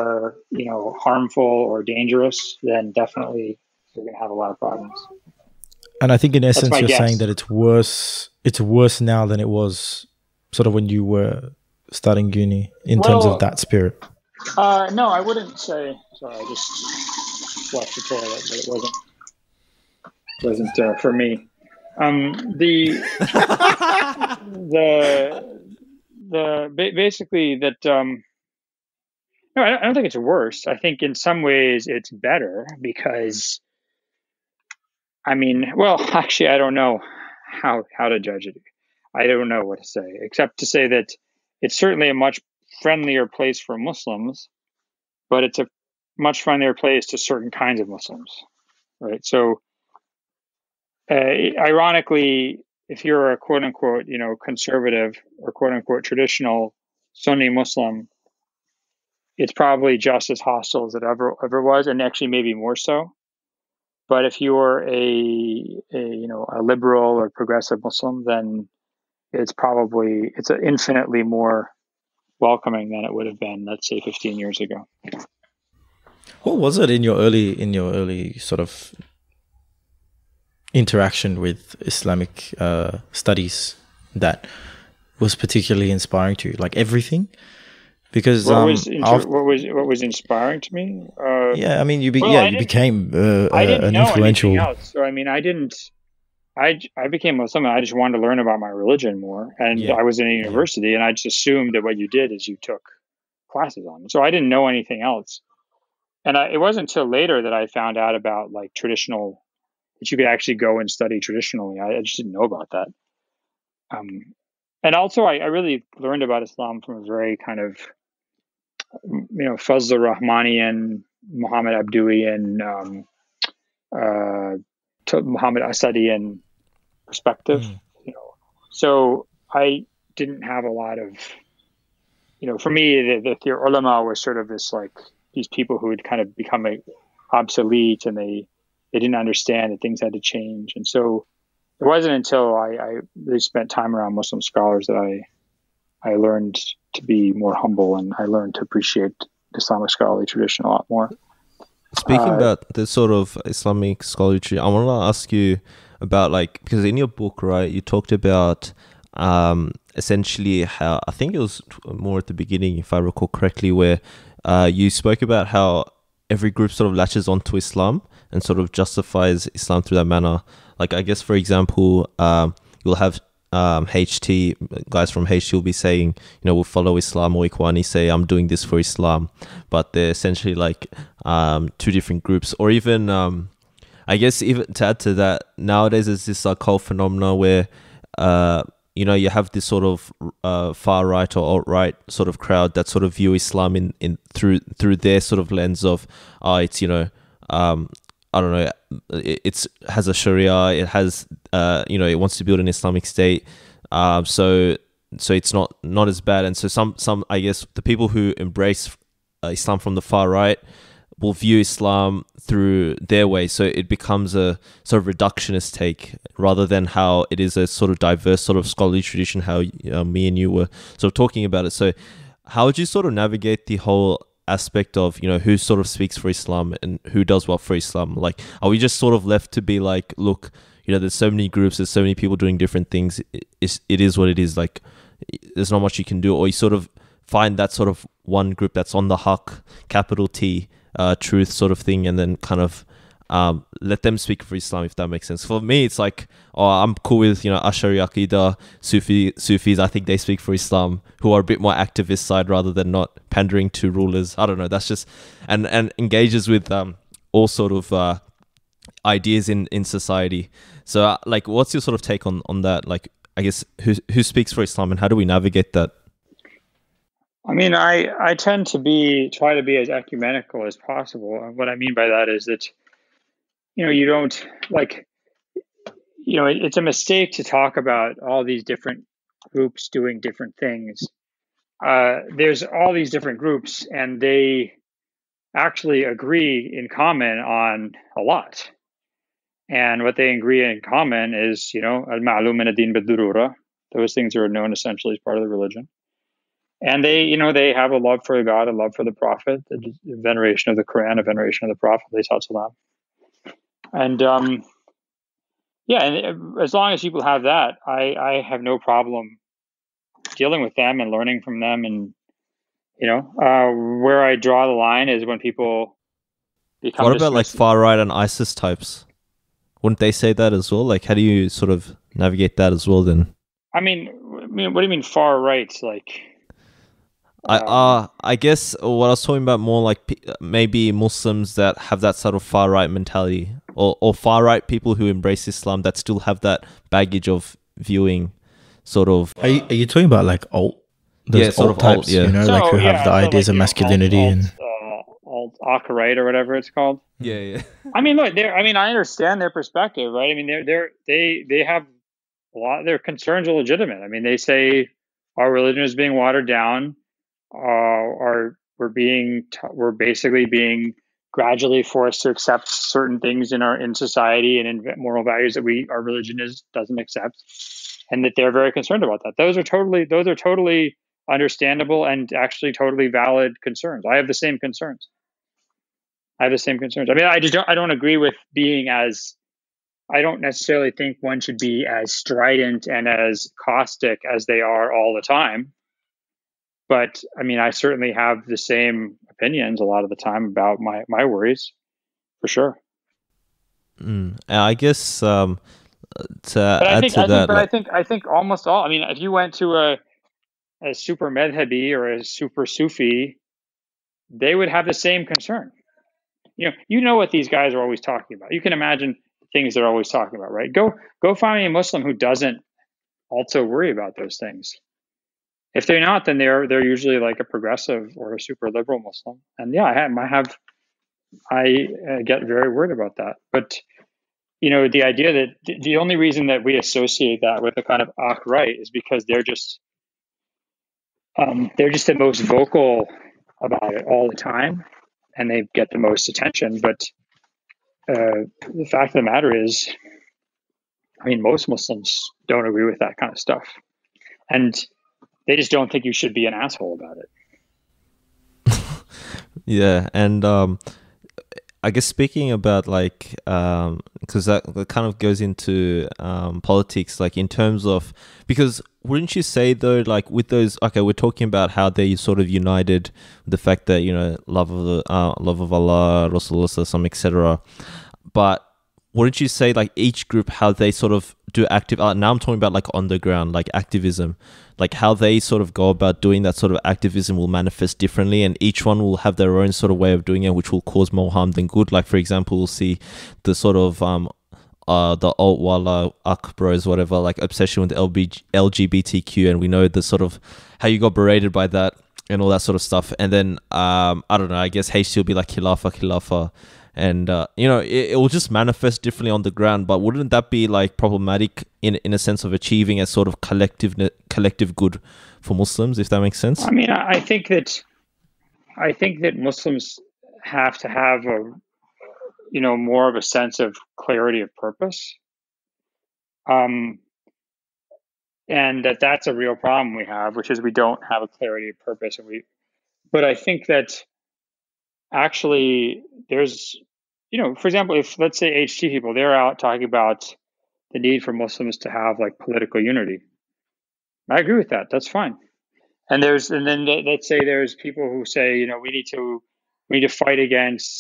you know, harmful or dangerous, then definitely you're going to have a lot of problems. And I think in essence you're guess. saying that it's worse it's worse now than it was sort of when you were starting uni in well, terms of that spirit. Uh, no, I wouldn't say. Sorry, I just flushed the toilet, but it wasn't wasn't uh, for me. Um, the the The basically that um, no, I don't think it's worse. I think in some ways it's better because, I mean, well, actually, I don't know how how to judge it. I don't know what to say except to say that it's certainly a much friendlier place for Muslims, but it's a much friendlier place to certain kinds of Muslims, right? So, uh, ironically, if you're a quote unquote, you know, conservative or quote unquote traditional Sunni Muslim, it's probably just as hostile as it ever ever was, and actually maybe more so. But if you're a, a you know a liberal or progressive Muslim, then it's probably it's infinitely more welcoming than it would have been, let's say, fifteen years ago. What was it in your early in your early sort of interaction with Islamic uh, studies that was particularly inspiring to you? Like everything? Because what, um, was, after, what was what was inspiring to me? Uh, yeah, I mean, you be, well, yeah, I you became uh, I didn't an know influential. Else. So I mean, I didn't. I I became Muslim. I just wanted to learn about my religion more, and yeah. I was in a university, yeah. and I just assumed that what you did is you took classes on it. So I didn't know anything else, and I, it wasn't until later that I found out about like traditional. That you could actually go and study traditionally. I, I just didn't know about that. Um, and also, I, I really learned about Islam from a very kind of, you know, Fazlur Rahmanian, Muhammad Abduian, um, uh, Muhammad Asadian perspective. Mm. You know, so I didn't have a lot of, you know, for me, the, the ulama were sort of this like these people who had kind of become a, obsolete, and they. They didn't understand that things had to change. And so it wasn't until I, I really spent time around Muslim scholars that I I learned to be more humble, and I learned to appreciate the Islamic scholarly tradition a lot more. Speaking uh, about the sort of Islamic scholarly tradition, I want to ask you about, like, because in your book, right, you talked about um, essentially how, I think it was more at the beginning, if I recall correctly, where uh, you spoke about how every group sort of latches onto Islam and sort of justifies Islam through that manner. Like, I guess, for example, um, you'll have um, H T, guys from H T will be saying, you know, we'll follow Islam, or Ikhwani say, I'm doing this for Islam. But they're essentially like um, two different groups. Or even, um, I guess even to add to that, nowadays is this like whole phenomena where uh you know, you have this sort of uh, far right or alt right sort of crowd that sort of view Islam in, in through through their sort of lens of, oh, it's, you know, um, I don't know, it it's, has a Sharia, it has, uh, you know, it wants to build an Islamic state, um, so so it's not not as bad. And so some some I guess the people who embrace uh, Islam from the far right will view Islam through their way. So it becomes a sort of reductionist take rather than how it is a sort of diverse sort of scholarly tradition, how uh, me and you were sort of talking about it. So how would you sort of navigate the whole aspect of, you know, who sort of speaks for Islam and who does what for Islam? Like, are we just sort of left to be like, look, you know, there's so many groups, there's so many people doing different things. It, it is what it is. Like, there's not much you can do. Or you sort of find that sort of one group that's on the haq, capital T, Uh, truth sort of thing, and then kind of um, let them speak for Islam, if that makes sense. For me, it's like, oh, I'm cool with, you know, Ash'ari, Aqidah, Sufi, Sufis, I think they speak for Islam, who are a bit more activist side rather than not pandering to rulers. I don't know, that's just, and, and engages with um, all sort of uh, ideas in, in society. So uh, like, what's your sort of take on, on that? Like, I guess, who, who speaks for Islam and how do we navigate that? I mean, I, I tend to be, try to be as ecumenical as possible. And what I mean by that is that, you know, you don't, like, you know, it, it's a mistake to talk about all these different groups doing different things. Uh, there's all these different groups, and they actually agree in common on a lot. And what they agree in common is, you know, al-ma'lum min ad-din bid-durura. Those things are known essentially as part of the religion. And they, you know, they have a love for God, a love for the Prophet, a veneration of the Quran, a veneration of the Prophet, and um, yeah, and as long as people have that, I, I have no problem dealing with them and learning from them. And, you know, uh, where I draw the line is when people become. What about like far right and ISIS types? Wouldn't they say that as well? Like, how do you sort of navigate that as well? Then, I mean, what do you mean far right? Like. I uh, I guess what I was talking about more like maybe Muslims that have that sort of far right mentality, or or far right people who embrace Islam that still have that baggage of viewing, sort of. Are you, are you talking about like alt? Those yeah, sort alt of types, alt, yeah. You know, so, like who yeah, have the so ideas like, of masculinity alt, and alt, uh, alt Akarite or whatever it's called. Yeah, yeah. I mean, look, I mean, I understand their perspective, right? I mean, they're they're they they have a lot. Their concerns are legitimate. I mean, they say our religion is being watered down. Uh, are we're being t we're basically being gradually forced to accept certain things in our in society and in moral values that we our religion is doesn't accept, and that they're very concerned about that. Those are totally those are totally understandable and actually totally valid concerns. I have the same concerns. I have the same concerns. I mean, I just don't I don't agree with being as I don't necessarily think one should be as strident and as caustic as they are all the time. But I mean, I certainly have the same opinions a lot of the time about my, my worries, for sure. Mm, I guess um, to add to that, but I think I think almost all. I mean, if you went to a a super medhabi or a super Sufi, they would have the same concern. You know, you know what these guys are always talking about. You can imagine things they're always talking about, right? Go go find a Muslim who doesn't also worry about those things. If they're not, then they're they're usually like a progressive or a super liberal Muslim, and yeah, I have I, have, I get very worried about that. But you know, the idea that the only reason that we associate that with a kind of Ak-right is because they're just um, they're just the most vocal about it all the time, and they get the most attention. But uh, the fact of the matter is, I mean, most Muslims don't agree with that kind of stuff, and they just don't think you should be an asshole about it. Yeah, and um, I guess speaking about like, um, because that, that kind of goes into um, politics, like in terms of, because wouldn't you say though, like with those, okay, we're talking about how they sort of united the fact that, you know, love of the uh, love of Allah, Rasulullah, et cetera. But wouldn't you say like each group, how they sort of do active art? Now I'm talking about like on the ground, like activism, like how they sort of go about doing that sort of activism will manifest differently, and each one will have their own sort of way of doing it, which will cause more harm than good. Like for example, we'll see the sort of um uh the alt-walla akbros, whatever, like obsession with L B G L G B T Q, and we know the sort of how you got berated by that and all that sort of stuff. And then um I don't know, I guess H C will be like Khilafa Khilafa. And, uh, you know, it, it will just manifest differently on the ground. But wouldn't that be like problematic in in a sense of achieving a sort of collective collective good for Muslims, if that makes sense? I mean, I think that I think that Muslims have to have, a, you know, more of a sense of clarity of purpose. Um, and that that's a real problem we have, which is we don't have a clarity of purpose. And we, but I think that actually there's, you know, for example, if let's say H T people, they're out talking about the need for Muslims to have like political unity. I agree with that. That's fine. And there's, and then th let's say there's people who say, you know, we need to, we need to fight against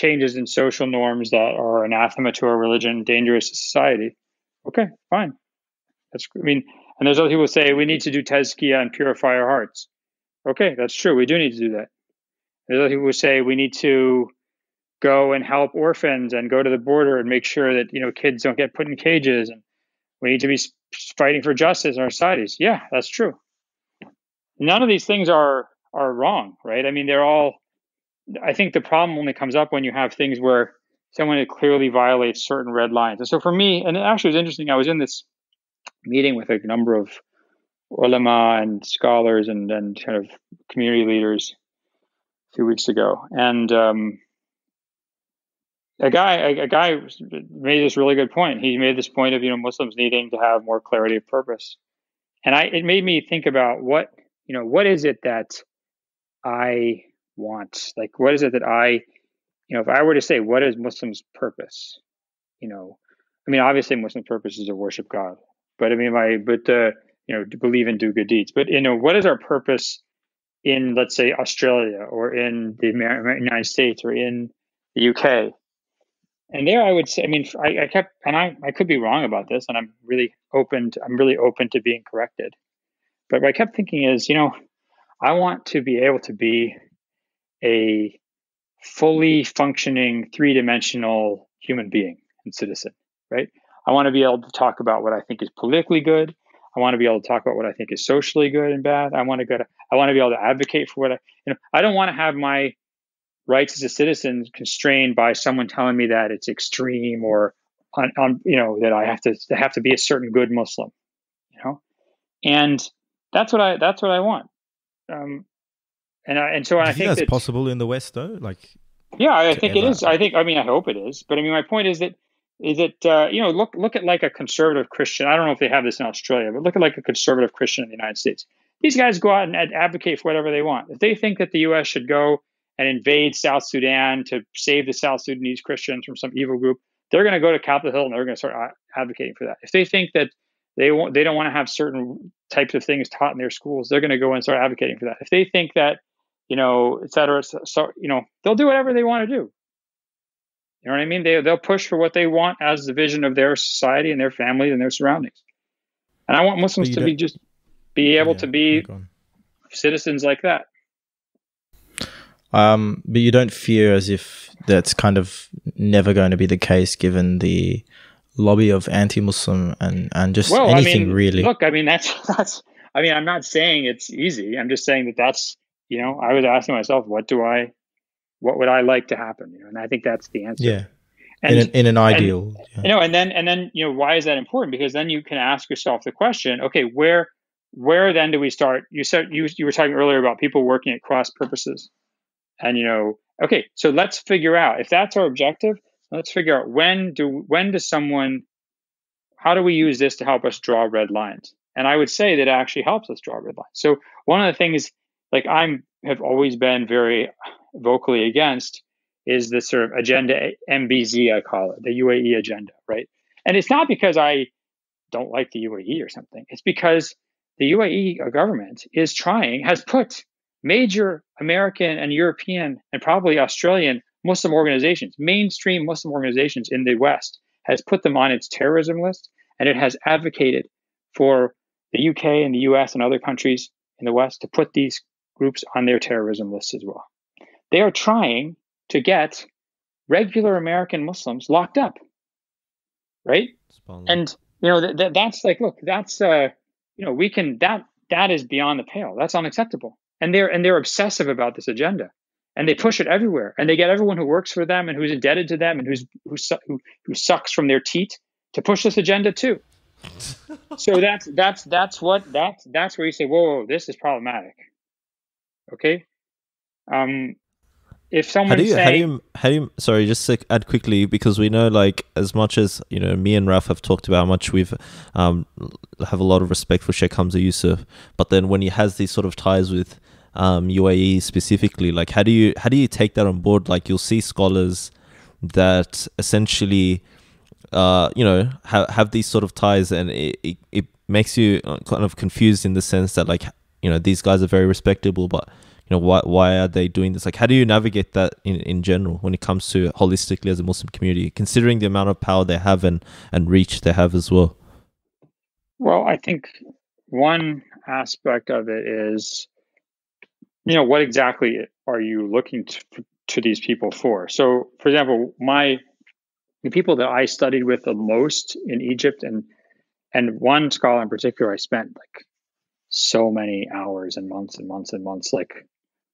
changes in social norms that are anathema to our religion, dangerous to society. Okay, fine. That's, I mean, and there's other people who say we need to do tazkiyah and purify our hearts. Okay, that's true. We do need to do that. There's other people who say we need to go and help orphans and go to the border and make sure that, you know, kids don't get put in cages, and we need to be fighting for justice in our societies. Yeah, that's true. None of these things are are wrong, right? I mean, they're all, I think the problem only comes up when you have things where someone clearly violates certain red lines. And so for me, and it actually was interesting, I was in this meeting with a number of ulama and scholars and, and kind of community leaders two weeks ago, and um, a guy, a, a guy made this really good point. He made this point of, you know, Muslims needing to have more clarity of purpose, and I it made me think about what, you know, what is it that I want? Like, what is it that I, you know, if I were to say, what is Muslims' purpose? You know, I mean, obviously, Muslim purpose is to worship God, but I mean, my, but uh, you know, to believe and do good deeds. But you know, what is our purpose in, let's say, Australia or in the United States or in the U K? And there I would say, I mean, I, I kept, and I, I could be wrong about this, and I'm really open to, I'm really open to being corrected. But what I kept thinking is, you know, I want to be able to be a fully functioning three-dimensional human being and citizen, right? I want to be able to talk about what I think is politically good. I want to be able to talk about what I think is socially good and bad. I want to go to, I want to be able to advocate for what I, you know, I don't want to have my rights as a citizen constrained by someone telling me that it's extreme or, on, on, you know, that I have to have to be a certain good Muslim, you know, and that's what I, that's what I want. Um, and I, and so I think that's that, possible in the West though, like, yeah, I think it is. I think, I mean, I hope it is, but I mean, my point is that, is it, uh, you know, look, look at like a conservative Christian. I don't know if they have this in Australia, but look at like a conservative Christian in the United States. These guys go out and ad advocate for whatever they want. If they think that the U S should go and invade South Sudan to save the South Sudanese Christians from some evil group, they're going to go to Capitol Hill and they're going to start advocating for that. If they think that they, won't, they don't want to have certain types of things taught in their schools, they're going to go and start advocating for that. If they think that, you know, et cetera, so, you know, they'll do whatever they want to do. You know what I mean? They, they'll push for what they want as the vision of their society and their family and their surroundings. And I want Muslims to be just be able yeah, to be citizens like that. Um, but you don't fear as if that's kind of never going to be the case given the lobby of anti-Muslim and, and just well, anything I mean, really. Look, I mean, that's, that's, I mean, I'm not saying it's easy. I'm just saying that that's, you know, I was asking myself, what do I, what would I like to happen? You know, and I think that's the answer. Yeah, and, in, an, in an ideal. And, yeah. You know, and then and then you know, why is that important? Because then you can ask yourself the question: okay, where where then do we start? You said you you were talking earlier about people working at cross purposes, and you know, okay, so let's figure out if that's our objective. Let's figure out when do when does someone, how do we use this to help us draw red lines? And I would say that it actually helps us draw red lines. So one of the things, like I'm have always been very vocally against, is the sort of agenda M B Z, I call it, the U A E agenda, right? And it's not because I don't like the U A E or something. It's because the U A E government is trying, has put major American and European and probably Australian Muslim organizations, mainstream Muslim organizations in the West, has put them on its terrorism list, and it has advocated for the U K and the U S and other countries in the West to put these groups on their terrorism lists as well. They are trying to get regular American Muslims locked up, right? And, you know, th- th- that's like, look, that's, uh, you know, we can, that that is beyond the pale. That's unacceptable. And they're, and they're obsessive about this agenda. And they push it everywhere, and they get everyone who works for them and who's indebted to them and who's who su- who, who sucks from their teat to push this agenda too. So that's that's that's what that's that's where you say, whoa, whoa, this is problematic. Okay, um, if someone how do you, saying, how do you, how do you, sorry, just to add quickly, because we know, like, as much as, you know, me and Ralph have talked about how much we've um have a lot of respect for Sheikh Hamza Yusuf, but then when he has these sort of ties with Um, U A E specifically, like, how do you how do you take that on board? Like, you'll see scholars that essentially, uh, you know, ha- have these sort of ties, and it, it it makes you kind of confused in the sense that, like, you know, these guys are very respectable, but, you know, why why are they doing this? Like, how do you navigate that in, in general when it comes to holistically as a Muslim community, considering the amount of power they have and and reach they have as well? Well, I think one aspect of it is, you know, what exactly are you looking to, to these people for? So, for example, my the people that I studied with the most in Egypt, and and one scholar in particular, I spent like so many hours and months and months and months, like,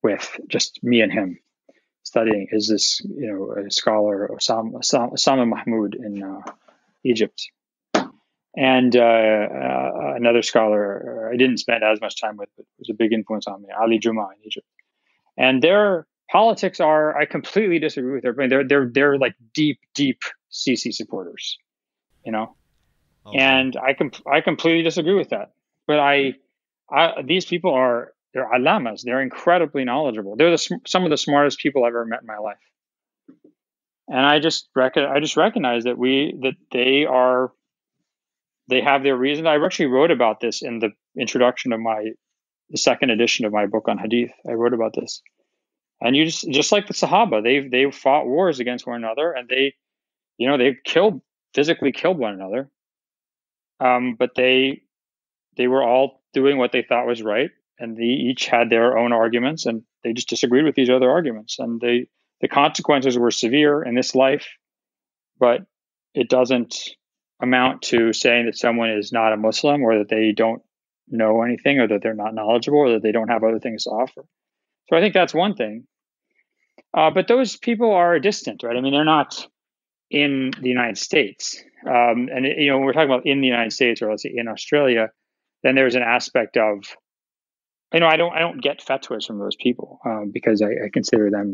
with just me and him studying, is this, you know, a scholar, Osama, Samir Mahmood in uh, Egypt. And uh, uh, another scholar I didn't spend as much time with, but was a big influence on me, Ali Juma in Egypt. And their politics are, I completely disagree with their, they're, they're, they're like deep, deep C C supporters, you know? Okay. And I com- I completely disagree with that. But I, I, these people are, they're alamas. They're incredibly knowledgeable. They're the sm- some of the smartest people I've ever met in my life. And I just rec- I just recognize that we, that they are, they have their reason. I actually wrote about this in the introduction of my the second edition of my book on Hadith. I wrote about this, and you just just like the Sahaba, they've they've fought wars against one another, and they, you know, they've killed physically killed one another. Um, but they they were all doing what they thought was right, and they each had their own arguments, and they just disagreed with each other's arguments, and they the consequences were severe in this life, but it doesn't amount to saying that someone is not a Muslim, or that they don't know anything, or that they're not knowledgeable, or that they don't have other things to offer. So I think that's one thing. Uh, but those people are distant, right? I mean, they're not in the United States. Um, and, you know, when we're talking about in the United States, or let's say in Australia, then there's an aspect of, you know, I don't I don't get fatwas from those people um, because I, I consider them,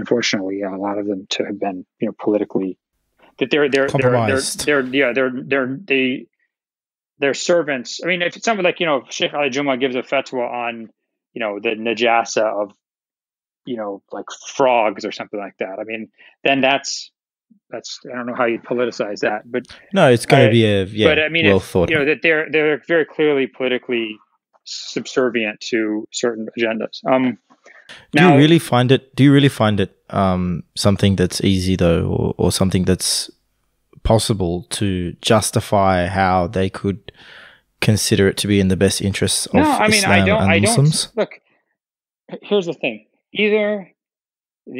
unfortunately, a lot of them to have been, you know, politically that they're they're they're they're yeah they're they're they they're servants. I mean, if it's something like, you know, Sheikh Ali Juma gives a fatwa on, you know, the najasa of, you know, like frogs or something like that, I mean, then that's that's I don't know how you politicize that, but no, it's going to be a yeah. But I mean, well, if, thought you know that they're they're very clearly politically subservient to certain agendas. Um, Do now, you really find it? Do you really find it um, something that's easy though, or, or something that's possible to justify how they could consider it to be in the best interests of no, I mean, Islam I don't, and I Muslims? Don't, look, here's the thing: either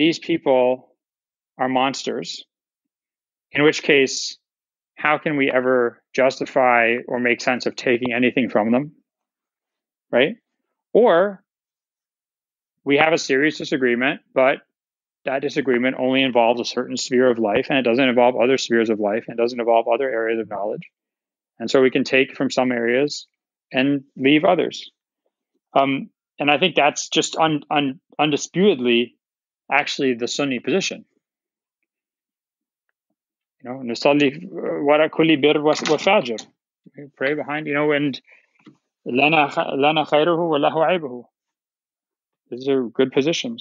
these people are monsters, in which case, how can we ever justify or make sense of taking anything from them, right? Or we have a serious disagreement, but that disagreement only involves a certain sphere of life, and it doesn't involve other spheres of life, and it doesn't involve other areas of knowledge. And so we can take from some areas and leave others. Um, and I think that's just un, un, undisputedly actually the Sunni position. You know, Nusalli wara kulli bir wa fajr. Pray behind, you know, and lana lana khairuhu wa lahu aibuhu. These are good positions.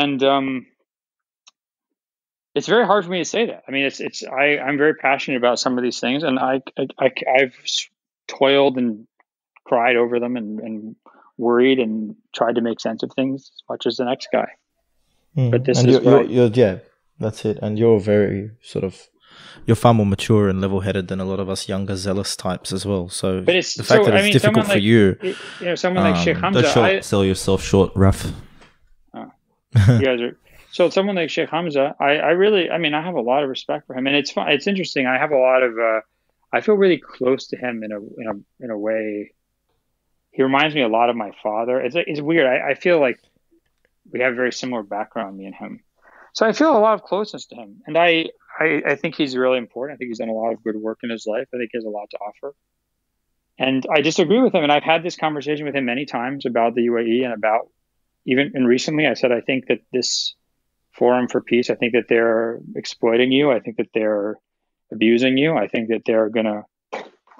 And um, it's very hard for me to say that. I mean, it's, it's, I, I'm very passionate about some of these things, and I, I, I've toiled and cried over them, and, and worried and tried to make sense of things as much as the next guy. Mm. But this and is you're, why you're, you're, yeah, that's it. And you're very sort of, you're far more mature and level-headed than a lot of us younger, zealous types as well. So but it's, the fact so, that it's I mean, difficult for like, you, it, you know, someone um, like Sheikh Hamza, don't short, I, sell yourself short, Raf. Oh, you guys are. So someone like Sheikh Hamza, I, I really, I mean, I have a lot of respect for him, and it's fun, it's interesting. I have a lot of, uh, I feel really close to him in a in a in a way. He reminds me a lot of my father. It's it's weird. I, I feel like we have a very similar background, me and him. So I feel a lot of closeness to him, and I. I, I think he's really important. I think he's done a lot of good work in his life. I think he has a lot to offer. And I disagree with him. And I've had this conversation with him many times about the U A E and about even and recently I said, I think that this Forum for Peace, I think that they're exploiting you. I think that they're abusing you. I think that they're going to,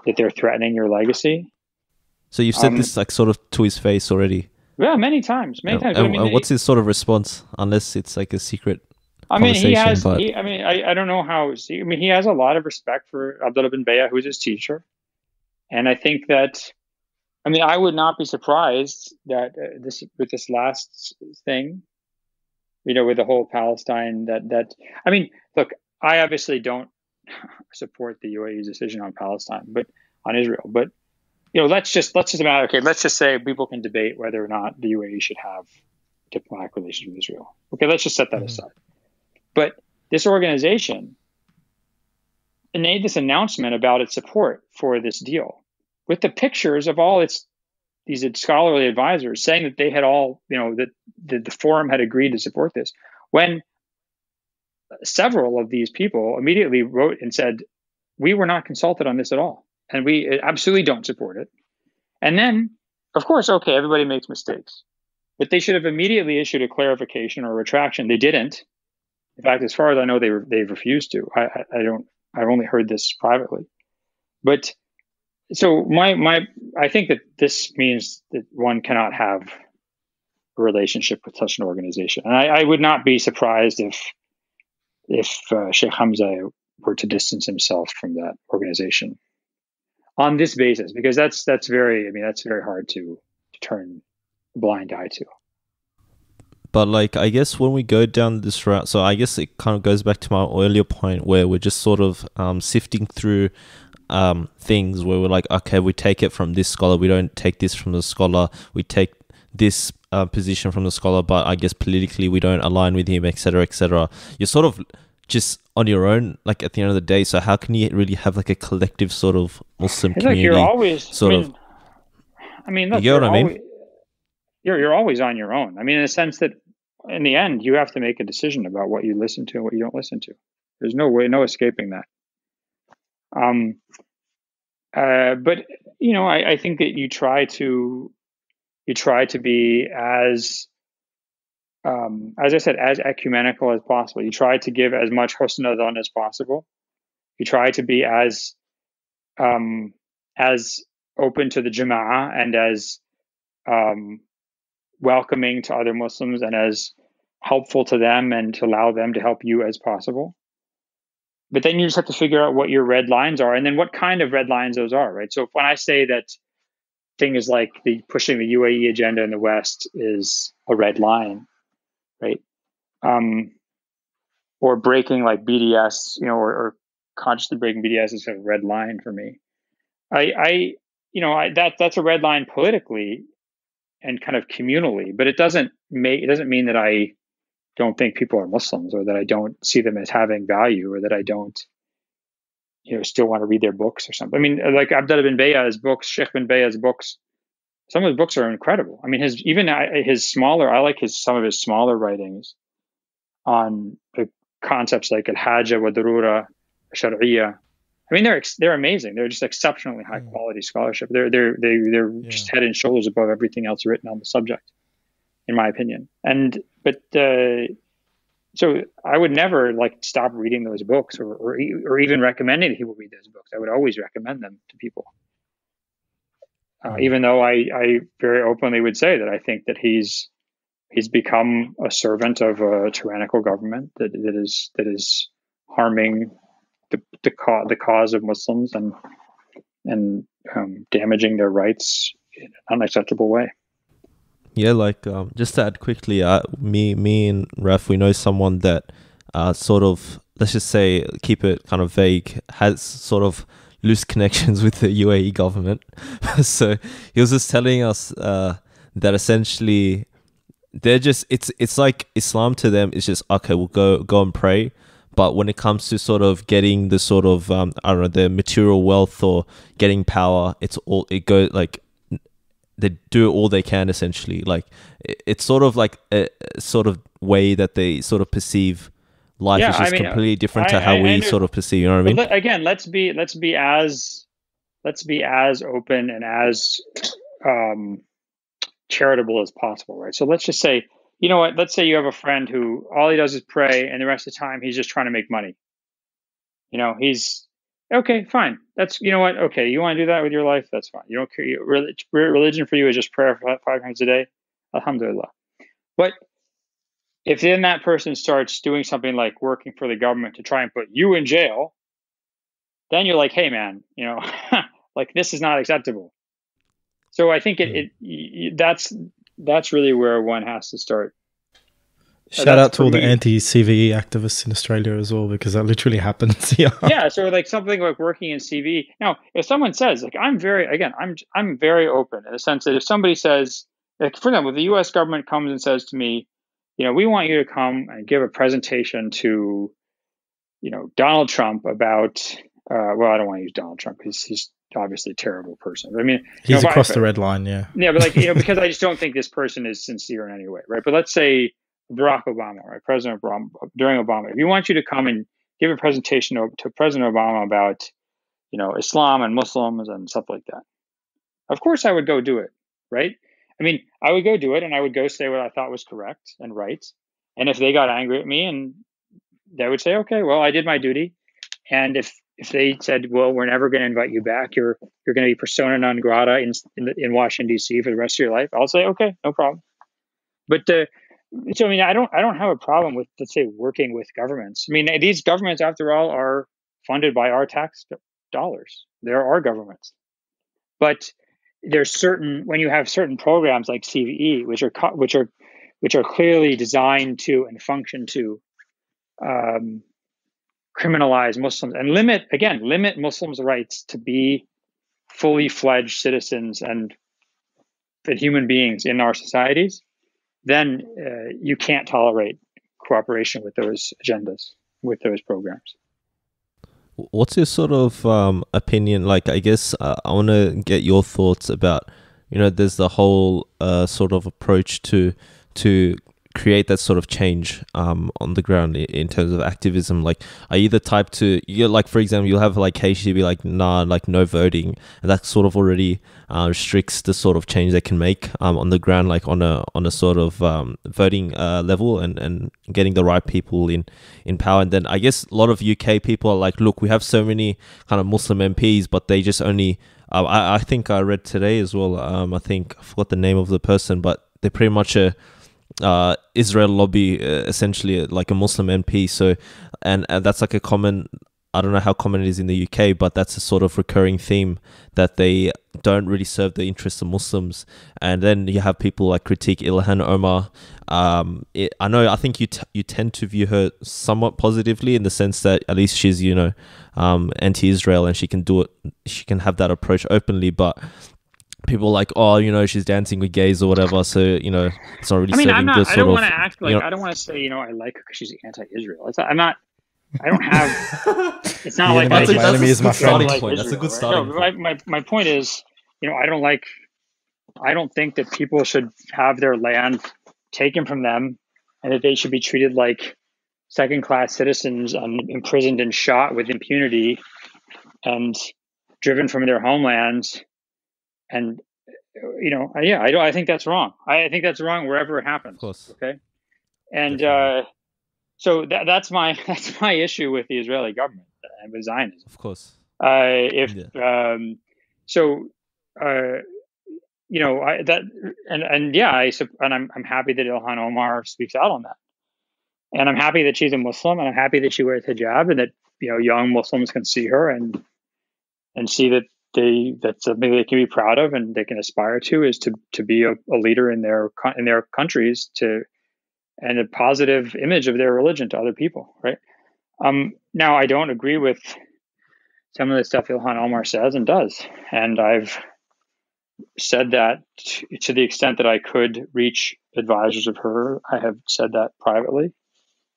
that they're threatening your legacy. So you've said um, this like sort of to his face already. Yeah, many times, many times. And, I mean, and what's his sort of response? Unless it's like a secret. I mean, he has, but... he, I mean, I, I don't know how, I mean, he has a lot of respect for Abdullah bin Bayah, who's his teacher. And I think that, I mean, I would not be surprised that uh, this, with this last thing, you know, with the whole Palestine that, that, I mean, look, I obviously don't support the U A E's decision on Palestine, but on Israel, but, you know, let's just, let's just, okay, let's just say people can debate whether or not the U A E should have diplomatic relations with Israel. Okay. Let's just set that mm-hmm. aside. But this organization made this announcement about its support for this deal with the pictures of all its these scholarly advisors saying that they had all, you know, that the, the forum had agreed to support this, when several of these people immediately wrote and said, we were not consulted on this at all. And we absolutely don't support it. And then, of course, okay, everybody makes mistakes, but they should have immediately issued a clarification or a retraction. They didn't. In fact, as far as I know, they they've refused to. I, I don't. I've only heard this privately, but so my my I think that this means that one cannot have a relationship with such an organization, and I, I would not be surprised if if uh, Sheikh Hamza were to distance himself from that organization on this basis, because that's that's very. I mean, that's very hard to, to turn a blind eye to. But like, I guess when we go down this route, so I guess it kind of goes back to my earlier point where we're just sort of um, sifting through um, things where we're like, okay, we take it from this scholar. We don't take this from the scholar. We take this uh, position from the scholar, but I guess politically we don't align with him, et cetera, et cetera. You're sort of just on your own, like at the end of the day. So how can you really have like a collective sort of Muslim it's community? Like you're always, sort I mean, of, I mean, look, you get what I mean? You're, you're always on your own. I mean, in the sense that in the end, you have to make a decision about what you listen to and what you don't listen to. There's no way, no escaping that. Um, uh, but, you know, I, I think that you try to, you try to be as, um, as I said, as ecumenical as possible. You try to give as much husn adhan as possible. You try to be as, um, as open to the jama'ah and as, um, welcoming to other Muslims and as helpful to them and to allow them to help you as possible. But then you just have to figure out what your red lines are and then what kind of red lines those are, right? So if, when I say that things like the pushing the U A E agenda in the West is a red line, right? Um, or breaking like B D S, you know, or, or consciously breaking B D S is a red line for me. I, I you know, I, that that's a red line politically, and kind of communally, but it doesn't make it doesn't mean that I don't think people are Muslims or that I don't see them as having value or that I don't, you know, still want to read their books or something. I mean, like Abdullah bin Bayah's books, Sheikh bin Bayah's books, some of his books are incredible. I mean, his even his smaller, I like his some of his smaller writings on the concepts like al-haja wa darura shar'iyya. I mean, they're they're amazing. They're just exceptionally high quality scholarship. They're they're they they're yeah. just head and shoulders above everything else written on the subject, in my opinion. And but uh, so I would never like stop reading those books or or, or even recommending that people read those books. I would always recommend them to people, uh, even though I I very openly would say that I think that he's he's become a servant of a tyrannical government that that is that is harming The, the, ca the cause of Muslims and and um, damaging their rights in an unacceptable way. Yeah, like um, just to add quickly, uh, me, me and Raf, we know someone that uh, sort of, let's just say, keep it kind of vague, has sort of loose connections with the U A E government. So he was just telling us uh, that essentially they're just, it's it's like Islam to them is just, okay, we'll go go and pray. But when it comes to sort of getting the sort of, um, I don't know, the material wealth or getting power, it's all, it goes like, they do all they can essentially. Like it's sort of like a sort of way that they sort of perceive life yeah, is just I mean, completely different I, to how I, we I sort of perceive. You know what I mean? Let, again, let's be let's be as let's be as open and as um, charitable as possible, right? So let's just say, you know what? Let's say you have a friend who all he does is pray, and the rest of the time he's just trying to make money. You know, he's okay, fine. That's, you know what? Okay, you want to do that with your life? That's fine. You don't care. You, religion for you is just prayer five times a day. Alhamdulillah. But if then that person starts doing something like working for the government to try and put you in jail, then you're like, hey, man, you know, like this is not acceptable. So I think it, it, it that's that's really where one has to start. Shout out to all the anti-C V E activists in Australia as well, because that literally happens here. Yeah, so like something like working in C V E. Now, if someone says, like, I'm very, again, I'm I'm very open in the sense that if somebody says, like, for example, the U S government comes and says to me, you know, we want you to come and give a presentation to, you know, Donald Trump about, uh, well, I don't want to use Donald Trump because he's obviously a terrible person. But, I mean, he's you know, across I, the red line, yeah. Yeah, but like, you know, because I just don't think this person is sincere in any way, right? But let's say Barack Obama, right? President Obama, during Obama, if we want you to come and give a presentation to President Obama about, you know, Islam and Muslims and stuff like that, of course I would go do it, right? I mean, I would go do it and I would go say what I thought was correct and right. And if they got angry at me, and they would say, okay, well, I did my duty. And if, if they said, well, we're never going to invite you back, you're you're going to be persona non grata in in, in Washington, D C for the rest of your life, I'll say, okay, no problem. But uh, so I mean, I don't, I don't have a problem with, let's say, working with governments. I mean, these governments, after all, are funded by our tax dollars. There are governments, but there's certain, when you have certain programs like C V E, which are which are which are clearly designed to and function to um, criminalize Muslims and limit again limit Muslims' rights to be fully fledged citizens and human beings in our societies. Then uh, you can't tolerate cooperation with those agendas, with those programs. What's your sort of um, opinion? Like, I guess uh, I want to get your thoughts about, you know, there's the whole uh, sort of approach to to create that sort of change um, on the ground in terms of activism. Like, are you the type to, you're like, for example, you'll have like H D B like, nah, like no voting, and that sort of already uh, restricts the sort of change they can make um, on the ground, like on a on a sort of um, voting uh, level and, and getting the right people in, in power. And then I guess a lot of U K people are like, look, we have so many kind of Muslim M Ps, but they just only, uh, I, I think I read today as well, um, I think, I forgot the name of the person, but they're pretty much a, uh Israel lobby, uh, essentially, like a Muslim M P. So and, and that's like a common, I don't know how common it is in the U K, but that's a sort of recurring theme that they don't really serve the interests of Muslims. And then you have people like critique Ilhan Omar. Um, it, I know, I think you t you tend to view her somewhat positively in the sense that at least she's, you know, um, anti-Israel and she can do it. She can have that approach openly, but people like, oh, you know, she's dancing with gays or whatever, so, you know, it's not really. I mean, I'm not, I don't want to act like, you know, I don't want to say, you know, I like her because she's anti-Israel. It's not, I'm not, I don't have, it's not like, that's a good starting point. No, my, my point is, you know, I don't like, I don't think that people should have their land taken from them and that they should be treated like second-class citizens and imprisoned and shot with impunity and driven from their homelands. And, you know, yeah, I don't, I think that's wrong. I, I think that's wrong wherever it happens. Of course. Okay. And uh, so that, that's my, that's my issue with the Israeli government and with Zionism. Of course. Uh, if, yeah. um, so, uh, you know, I, that, and, and yeah, I, and I'm, I'm happy that Ilhan Omar speaks out on that. And I'm happy that she's a Muslim, and I'm happy that she wears hijab and that, you know, young Muslims can see her and, and see that, they that's something they can be proud of and they can aspire to, is to to be a, a leader in their in their countries, to and a positive image of their religion to other people, right? Um, now, I don't agree with some of the stuff Ilhan Omar says and does, and I've said that to, to the extent that I could reach advisors of her. I have said that privately,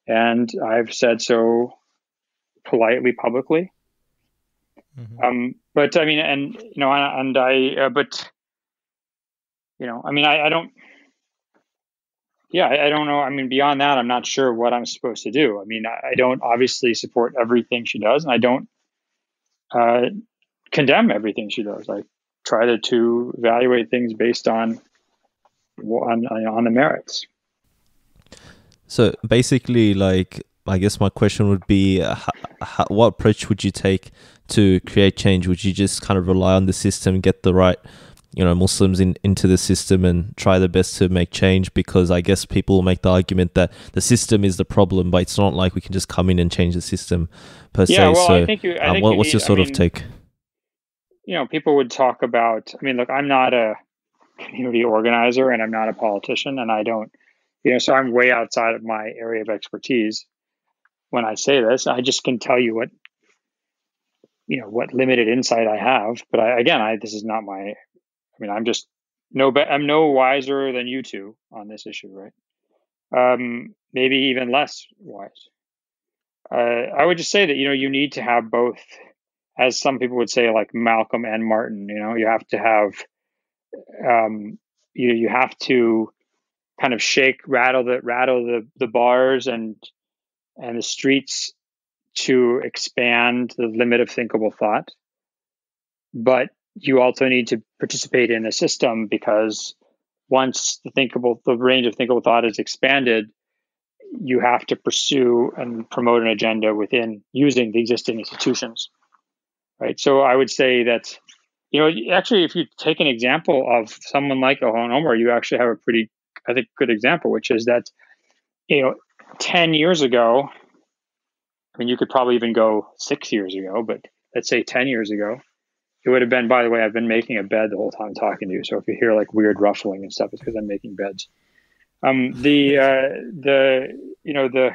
and I've said so politely publicly. Mm-hmm. Um, but I mean, and, you know, and I, uh, but, you know, I mean, I, I don't, yeah, I, I don't know. I mean, beyond that, I'm not sure what I'm supposed to do. I mean, I, I don't obviously support everything she does, and I don't uh, condemn everything she does. I try to, to evaluate things based on, on, on the merits. So basically, like, I guess my question would be, uh, how, what approach would you take to create change? Would you just kind of rely on the system, get the right, you know, Muslims in, into the system and try their best to make change? Because I guess people will make the argument that the system is the problem, but it's not like we can just come in and change the system per se. Yeah, well, so I think you, I um, think what, you what's need, your sort I mean, of take? You know, people would talk about, I mean, look, I'm not a community organizer and I'm not a politician, and I don't, you know, so I'm way outside of my area of expertise. When I say this, I just can tell you what, you know, what limited insight I have. But I, again, I, this is not my, I mean, I'm just no, be, I'm no wiser than you two on this issue, right? Um, maybe even less wise. Uh, I would just say that, you know, you need to have both, as some people would say, like Malcolm and Martin, you know, you have to have, um, you you have to kind of shake, rattle the, rattle the, the bars and, and the streets to expand the limit of thinkable thought. But you also need to participate in a system, because once the thinkable, the range of thinkable thought is expanded, you have to pursue and promote an agenda within using the existing institutions, right? So I would say that, you know, actually, if you take an example of someone like Ilhan Omar, you actually have a pretty, I think, good example, which is that, you know, ten years ago, I mean, you could probably even go six years ago, but let's say ten years ago, it would have been, by the way, I've been making a bed the whole time talking to you, so if you hear like weird ruffling and stuff, it's because I'm making beds. Um, the, uh, the, you know, the,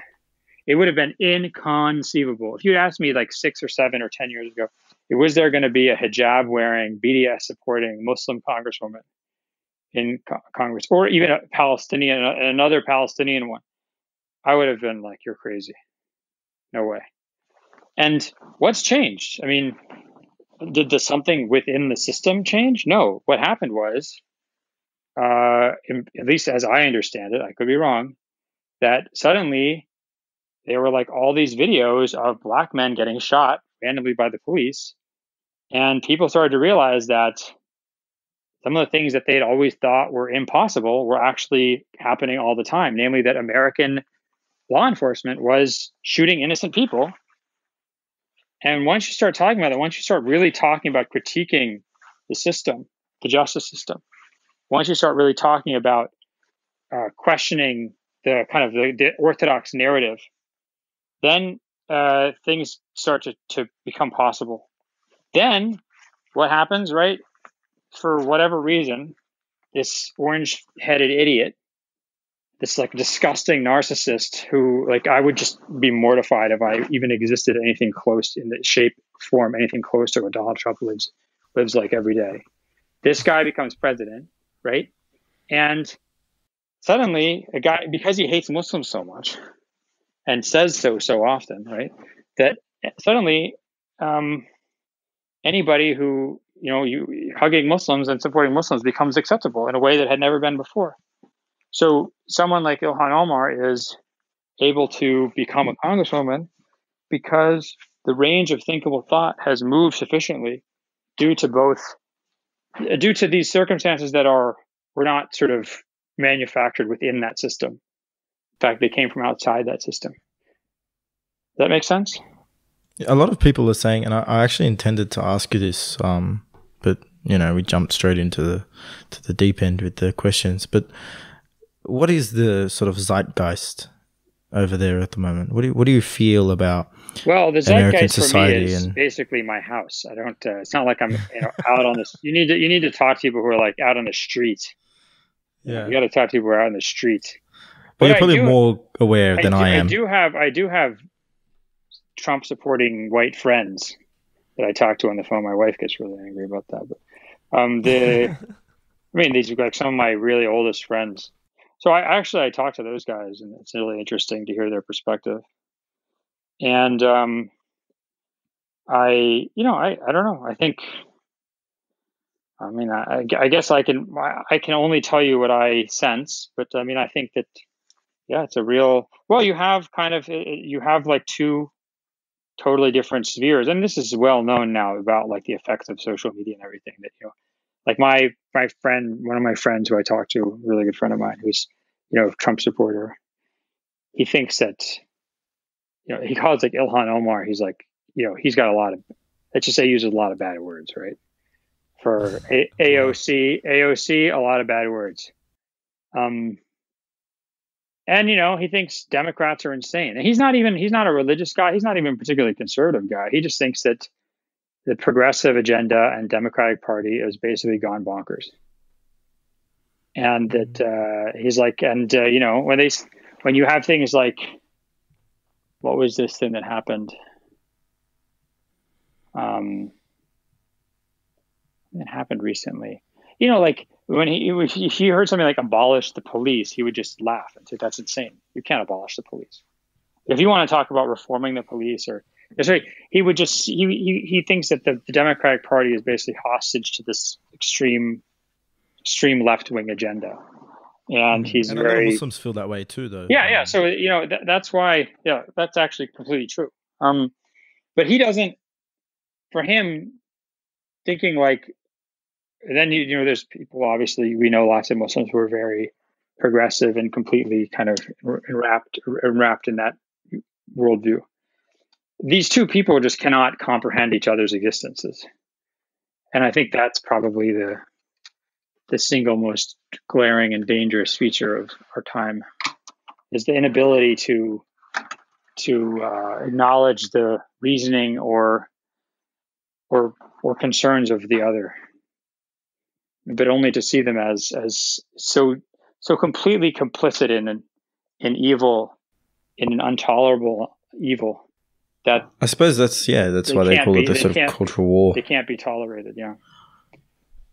it would have been inconceivable. If you'd asked me like six or seven or ten years ago, was there going to be a hijab wearing, B D S supporting Muslim congresswoman in co- Congress, or even a Palestinian, another Palestinian one, I would have been like, you're crazy. No way. And what's changed? I mean, did the something within the system change? No. What happened was, uh, in, at least as I understand it, I could be wrong, that suddenly there were like all these videos of black men getting shot randomly by the police. And people started to realize that some of the things that they'd always thought were impossible were actually happening all the time. Namely, that American law enforcement was shooting innocent people. And once you start talking about it, once you start really talking about critiquing the system, the justice system, once you start really talking about uh, questioning the kind of the, the orthodox narrative, then uh, things start to, to become possible. Then what happens, right? For whatever reason, this orange-headed idiot, this like disgusting narcissist who, like, I would just be mortified if I even existed anything close in the shape, form, anything close to what Donald Trump lives, lives like every day. This guy becomes president, right? And suddenly a guy, because he hates Muslims so much and says so, so often, right? That suddenly um, anybody who, you know, you hugging Muslims and supporting Muslims becomes acceptable in a way that had never been before. So someone like Ilhan Omar is able to become a congresswoman because the range of thinkable thought has moved sufficiently due to both, due to these circumstances that are, were not sort of manufactured within that system. In fact, they came from outside that system. Does that make sense? A lot of people are saying, and I, I actually intended to ask you this, um, but, you know, we jumped straight into the, to the deep end with the questions, but what is the sort of zeitgeist over there at the moment? What do you, what do you feel about well, the American society? Well, the zeitgeist for me is and... basically my house. I don't. Uh, it's not like I'm you know, out on this. You need to you need to talk to people who are like out on the street. Yeah, you got to talk to people who are out on the street. But, but you're probably do, more aware than I, do, I am. I do have I do have Trump supporting white friends that I talk to on the phone. My wife gets really angry about that. But um, the I mean, these are like some of my really oldest friends. So I actually, I talked to those guys, and it's really interesting to hear their perspective. And um, I, you know, I, I don't know. I think, I mean, I, I guess I can, I can only tell you what I sense, but I mean, I think that, yeah, it's a real, well, you have kind of, you have like two totally different spheres. And this is well known now about like the effects of social media and everything that, you know, like my, my friend, one of my friends who I talked to, a really good friend of mine, who's, you know, a Trump supporter, he thinks that, you know, he calls like Ilhan Omar. He's like, you know, he's got a lot of, let's just say he uses a lot of bad words, right? For a A O C, A O C, a lot of bad words. Um, and, you know, he thinks Democrats are insane. And he's not even, he's not a religious guy. He's not even a particularly conservative guy. He just thinks that the progressive agenda and Democratic Party has basically gone bonkers, and that uh, he's like, and uh, you know, when they, when you have things like, what was this thing that happened? Um, it happened recently. You know, like when he if he heard something like abolish the police, he would just laugh and say, "That's insane. You can't abolish the police." If you want to talk about reforming the police or Sorry, he would just he, he, he thinks that the, the Democratic Party is basically hostage to this extreme extreme left wing agenda, and he's and very. And Muslims feel that way too, though. Yeah, yeah. So you know th that's why. Yeah, that's actually completely true. Um, but he doesn't. For him, thinking like, then you, you know, there's people. Obviously, we know lots of Muslims who are very progressive and completely kind of enwrapped enwrapped in that worldview. These two people just cannot comprehend each other's existences. And I think that's probably the the single most glaring and dangerous feature of our time is the inability to to uh, acknowledge the reasoning or or or concerns of the other, but only to see them as as so so completely complicit in an in evil, in an intolerable evil. That I suppose that's yeah that's they why they call be, it the sort of cultural war. They can't be tolerated, yeah.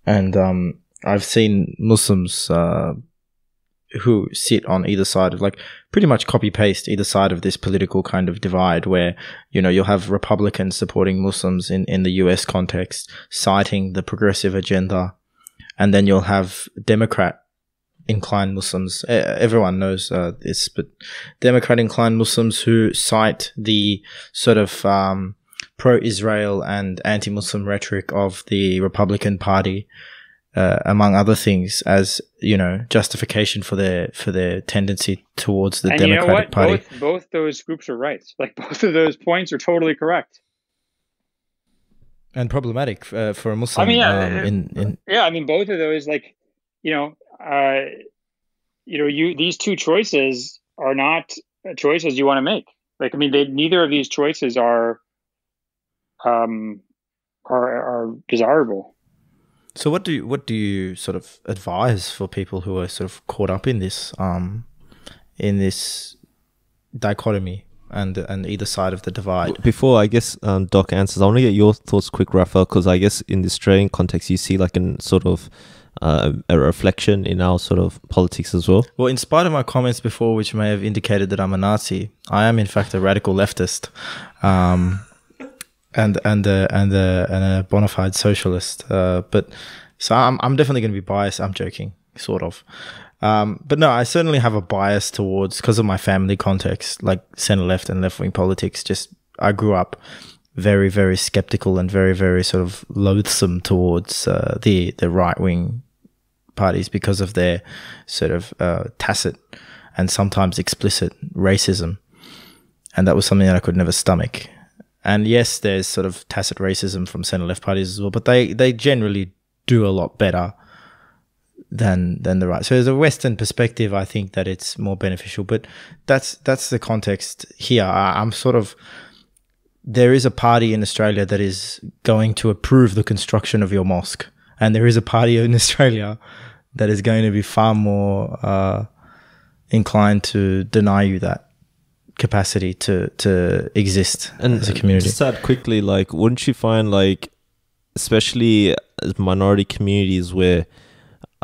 And um, I've seen Muslims uh, who sit on either side of like pretty much copy paste either side of this political kind of divide, where you know you'll have Republicans supporting Muslims in in the U S context, citing the progressive agenda, and then you'll have Democrat inclined Muslims. Everyone knows uh, this, but Democrat inclined Muslims who cite the sort of um, pro-Israel and anti-Muslim rhetoric of the Republican Party, uh, among other things, as you know, justification for their for their tendency towards the and Democratic you know what? Party. Both, both those groups are right. Like both of those points are totally correct. And problematic uh, for a Muslim. I mean, yeah, um, in, in yeah. I mean, both of those, like you know. Uh, you know, you these two choices are not choices you want to make. Like, I mean, they, neither of these choices are, um, are are desirable. So, what do you, what do you sort of advise for people who are sort of caught up in this, um, in this dichotomy and and either side of the divide? Before I guess um, Doc answers, I want to get your thoughts quick, Rafael, because I guess in the Australian context, you see like in sort of. Uh, a reflection in our sort of politics as well. Well, in spite of my comments before, which may have indicated that I'm a Nazi, I am in fact a radical leftist, um, and and a, and a, and a bona fide socialist. Uh, but so I'm I'm definitely going to be biased. I'm joking, sort of. Um, but no, I certainly have a bias towards because of my family context, like center left and left wing politics. Just I grew up very, very skeptical and very, very sort of loathsome towards uh, the the right wing parties because of their sort of uh, tacit and sometimes explicit racism, and that was something that I could never stomach. And yes, there's sort of tacit racism from centre left parties as well, but they they generally do a lot better than than the right. So as a Western perspective, I think that it's more beneficial. But that's that's the context here. I, I'm sort of, there is a party in Australia that is going to approve the construction of your mosque, and there is a party in Australia that is going to be far more uh, inclined to deny you that capacity to to exist and as a community. Just add quickly, like, wouldn't you find, like, especially as minority communities where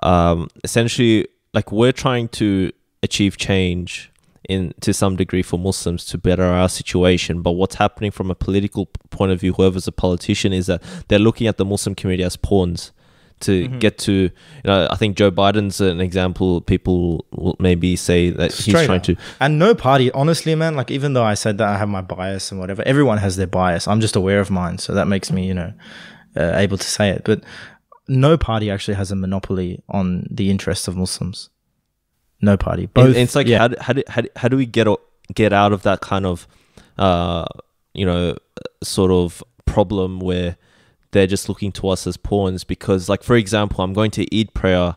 um, essentially, like, we're trying to achieve change in to some degree for Muslims to better our situation, but what's happening from a political point of view, whoever's a politician, is that they're looking at the Muslim community as pawns to mm-hmm. get to, you know, I think Joe Biden's an example. People will maybe say that Straight he's trying up. to. And no party, honestly, man, like, even though I said that I have my bias and whatever, everyone has their bias. I'm just aware of mine. So that makes me, you know, uh, able to say it. But no party actually has a monopoly on the interests of Muslims. No party. Both. And it's like, yeah. how, do, how, do, how, do, how do we get, get out of that kind of, uh, you know, sort of problem where they're just looking to us as pawns? Because, like, for example, I'm going to Eid prayer,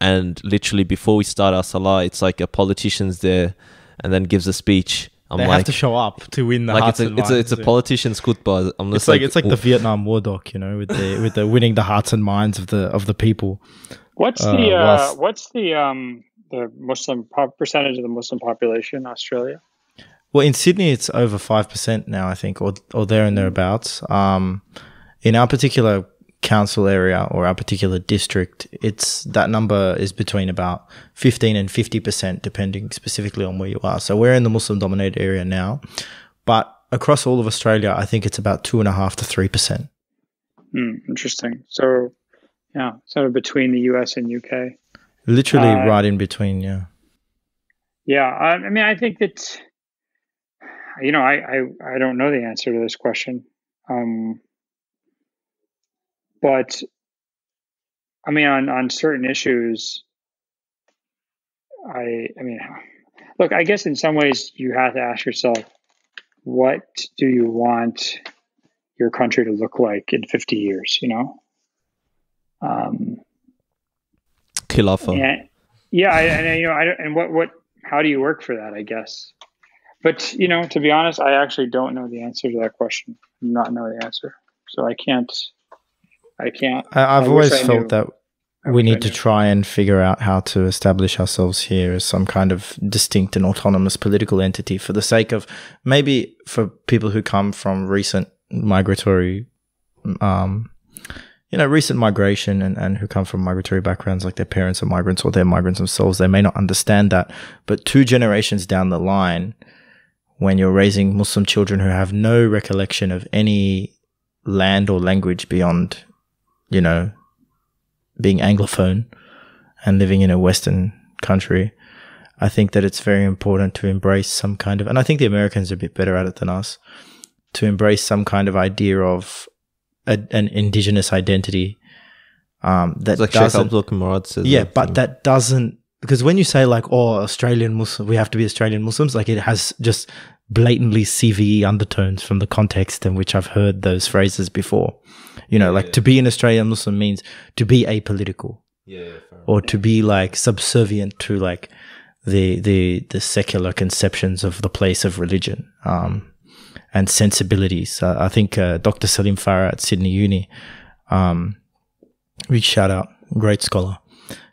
and literally before we start our salah, it's like a politician's there and then gives a speech. I'm they like, have to show up to win the, like, hearts. It's a, and it's minds, a, it's a politician's khutbah. I'm just it's like, like it's like the Vietnam War doc, you know, with the with the winning the hearts and minds of the of the people. What's uh, the uh, what's the um the Muslim percentage of the Muslim population in Australia? Well, in Sydney, it's over five percent now, I think, or or there and thereabouts. Um. In our particular council area or our particular district, it's that number is between about fifteen and fifty percent, depending specifically on where you are. So we're in the Muslim-dominated area now, but across all of Australia, I think it's about two and a half to three percent. Mm, interesting. So, yeah, sort of between the U S and U K. Literally uh, right in between, yeah. Yeah, I, I mean, I think that, you know, I, I I don't know the answer to this question. Um. But, I mean, on, on certain issues, I I mean, look, I guess in some ways you have to ask yourself, what do you want your country to look like in fifty years, you know? Um, Khilafah. And, yeah, I, and, you know, I, and what, what, how do you work for that, I guess? But, you know, to be honest, I actually don't know the answer to that question. I do not know the answer. So I can't... I can't. I, I've I always I felt knew. that we need to try and figure out how to establish ourselves here as some kind of distinct and autonomous political entity for the sake of, maybe for people who come from recent migratory, um, you know, recent migration and, and who come from migratory backgrounds, like their parents are migrants or they're migrants themselves, they may not understand that. But two generations down the line, when you're raising Muslim children who have no recollection of any land or language beyond, you know, being Anglophone and living in a Western country, I think that it's very important to embrace some kind of, and I think the Americans are a bit better at it than us, to embrace some kind of idea of a, an indigenous identity. Um, that like Sheikh Abdul Kamarad says. Yeah, that but thing. that doesn't, because when you say like, oh, Australian Muslim, we have to be Australian Muslims, like it has just blatantly C V E undertones from the context in which I've heard those phrases before. You know, like yeah. to be an Australian Muslim means to be apolitical, yeah, or to be like subservient to like the the the secular conceptions of the place of religion um, and sensibilities. Uh, I think uh, Doctor Salim Farah at Sydney Uni, um, big shout out, great scholar,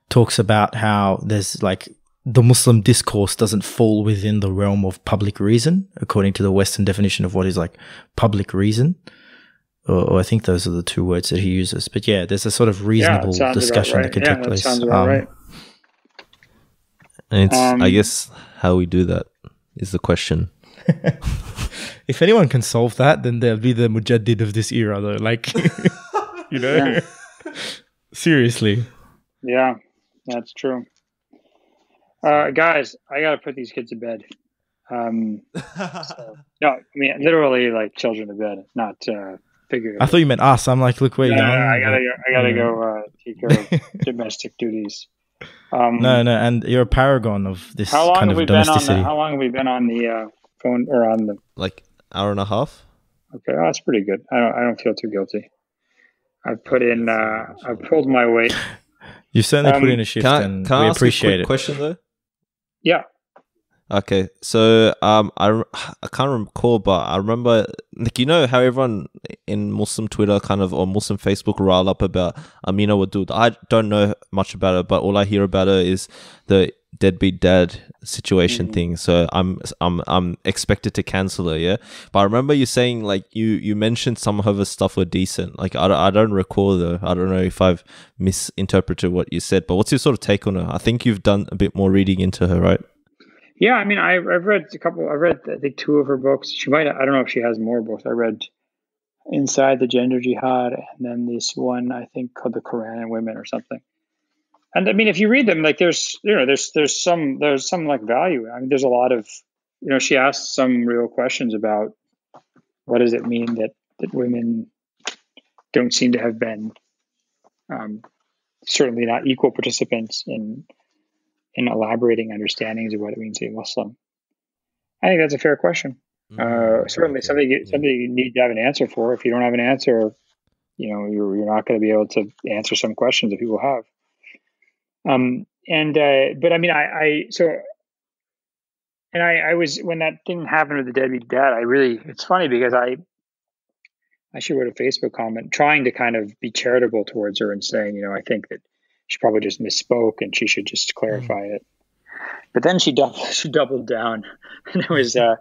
talks about how there's like the Muslim discourse doesn't fall within the realm of public reason, according to the Western definition of what is like public reason. Or, or I think those are the two words that he uses. But yeah, there's a sort of reasonable yeah, discussion right. that can yeah, take that place. Sounds about um, right. And it's, um, I guess, how we do that is the question. If anyone can solve that, then they'll be the mujaddid of this era, though. Like, you know, yeah. seriously. Yeah, that's true. Uh, guys, I gotta put these kids to bed. Um, so, no, I mean literally, like children to bed, not uh, figuratively. I thought you meant us. I'm like, look, wait, no, no, no, I gotta, go, I gotta go uh, take care of domestic duties. Um, no, no, and you're a paragon of this how long kind have of we domesticity. Been on the, how long have we been on the uh, phone or on the? Like hour and a half. Okay, oh, that's pretty good. I don't, I don't feel too guilty. I put in, uh, I pulled my weight. You've certainly um, put in a shift, can I, and can we I ask appreciate a quick it. Question though? Yeah. Okay, so um, I, I can't recall, but I remember, like, you know how everyone in Muslim Twitter kind of, or Muslim Facebook rile up about Amina Wadud. I don't know much about her, but all I hear about her is the deadbeat dad situation mm. thing. So I'm I'm I'm expected to cancel her, yeah. But I remember you saying, like, you you mentioned some of her stuff were decent. Like I I don't recall though. I don't know if I've misinterpreted what you said. But what's your sort of take on her? I think you've done a bit more reading into her, right? Yeah, I mean, I, I've read a couple. I read, I think, two of her books. She might. I don't know if she has more books. I read Inside the Gender Jihad, and then this one I think called The Quran and Women or something. And I mean, if you read them, like, there's, you know, there's there's some there's some like value. I mean, there's a lot of, you know, she asks some real questions about what does it mean that that women don't seem to have been, um, certainly not equal participants in. in elaborating understandings of what it means to be Muslim. I think that's a fair question. Mm-hmm. uh, certainly something you, something you need to have an answer for. If you don't have an answer, you know, you're, you're not going to be able to answer some questions that people have. Um, and, uh, but I mean, I, I so, and I, I was, when that thing happened with the deadbeat dad, I really, it's funny because I actually wrote a Facebook comment trying to kind of be charitable towards her and saying, you know, I think that she probably just misspoke, and she should just clarify it. But then she doubled, she doubled down, and it was, uh,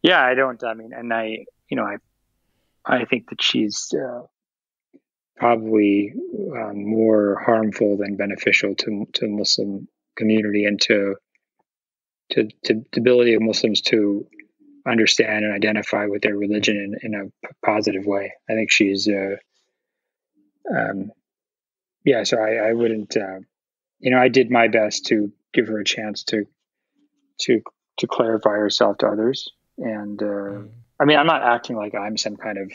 yeah, I don't. I mean, and I, you know, I, I think that she's uh, probably uh, more harmful than beneficial to to Muslim community and to to, to the ability of Muslims to understand and identify with their religion in, in a positive way. I think she's. Uh, um, Yeah, so I, I wouldn't, uh, you know, I did my best to give her a chance to, to, to clarify herself to others. And uh, mm. I mean, I'm not acting like I'm some kind of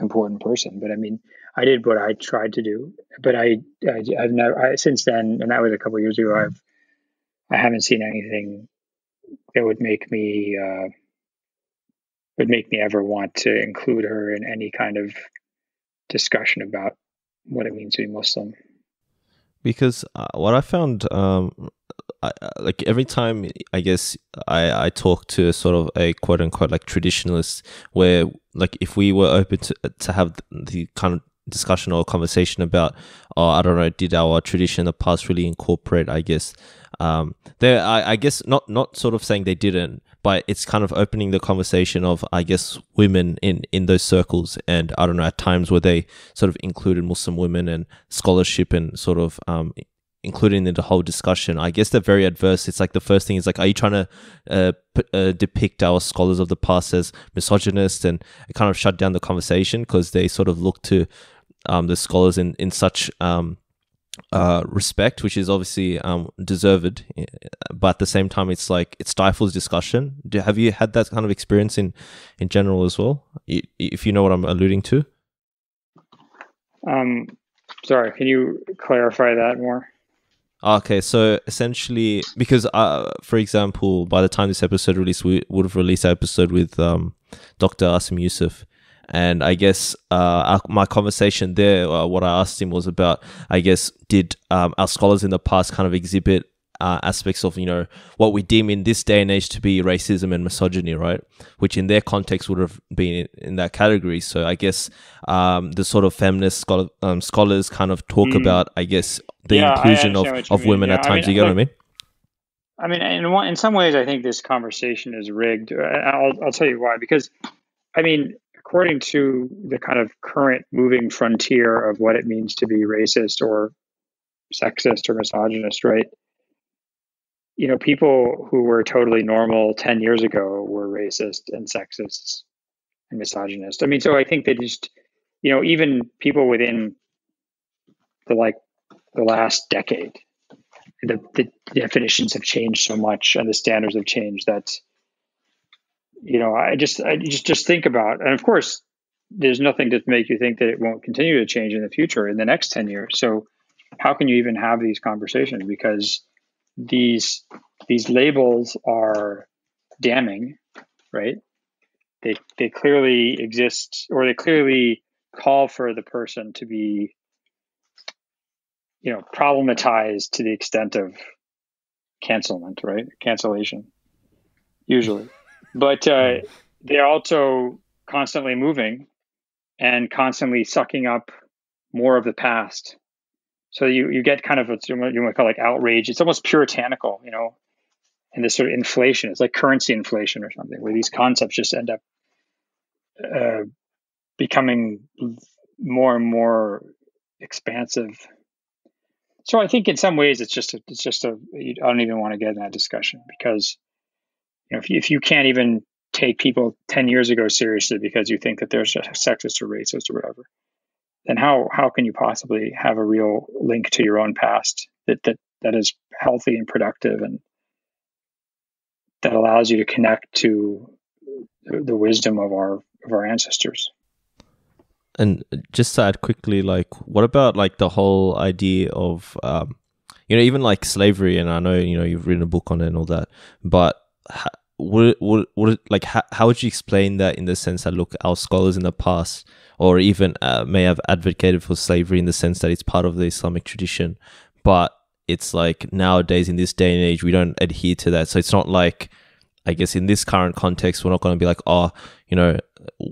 important person, but I mean, I did what I tried to do. But I, I I've never I, since then, and that was a couple of years ago. I've I haven't seen anything that would make me uh, would make me ever want to include her in any kind of discussion about what it means to be Muslim. Because uh, what I found, um, I, like every time I guess I, I talk to sort of a quote unquote like traditionalist, where like if we were open to to have the kind of discussion or conversation about, oh, I don't know, did our tradition in the past really incorporate, I guess, um, there, I, I guess not, not sort of saying they didn't, but it's kind of opening the conversation of, I guess, women in, in those circles. And I don't know, at times where they sort of included Muslim women and scholarship and sort of um, including in the whole discussion. I guess they're very adverse. It's like the first thing is like, are you trying to uh, put, uh, depict our scholars of the past as misogynist? And it kind of shut down the conversation because they sort of look to um, the scholars in, in such... Um, uh respect, which is obviously um deserved, but at the same time it's like it stifles discussion. Do, have you had that kind of experience in in general as well, if you know what I'm alluding to? Um sorry, can you clarify that more? Okay, so essentially, because uh for example, by the time this episode released, we would have released an episode with um Doctor Asim Yusuf. And I guess uh, my conversation there, uh, what I asked him was about, I guess, did um, our scholars in the past kind of exhibit uh, aspects of, you know, what we deem in this day and age to be racism and misogyny, right? Which in their context would have been in that category. So I guess um, the sort of feminist scholar, um, scholars kind of talk mm. about, I guess, the yeah, inclusion of, of women yeah, at times. I mean, you get like, what I mean? I mean, in, one, in some ways, I think this conversation is rigged. I'll, I'll tell you why. Because, I mean... according to the kind of current moving frontier of what it means to be racist or sexist or misogynist, right? You know, people who were totally normal ten years ago were racist and sexist and misogynist. I mean, so I think that just, you know, even people within the, like, the last decade, the, the definitions have changed so much and the standards have changed that, you know, I just, I just, just think about, and of course, there's nothing to make you think that it won't continue to change in the future, in the next ten years. So, how can you even have these conversations? Because these these labels are damning, right? They they clearly exist, or they clearly call for the person to be, you know, problematized to the extent of cancelment, right? Cancellation, usually. But uh, they're also constantly moving and constantly sucking up more of the past. So you, you get kind of what you might call like outrage. It's almost puritanical, you know, and this sort of inflation. It's like currency inflation or something, where these concepts just end up uh, becoming more and more expansive. So I think in some ways it's just a, it's just a I don't even want to get in that discussion, because you know if you, if you can't even take people ten years ago seriously because you think that they're sexist or racist or whatever, then how how can you possibly have a real link to your own past that that that is healthy and productive and that allows you to connect to the wisdom of our of our ancestors? And just to add quickly, like, what about like the whole idea of, um, you know, even like slavery? And I know, you know, you've written a book on it and all that, but ha- would, would, would it, like, ha- how would you explain that in the sense that, look, our scholars in the past, or even uh, may have advocated for slavery in the sense that it's part of the Islamic tradition, but it's like nowadays in this day and age, we don't adhere to that. So it's not like, I guess in this current context, we're not going to be like, oh, you know,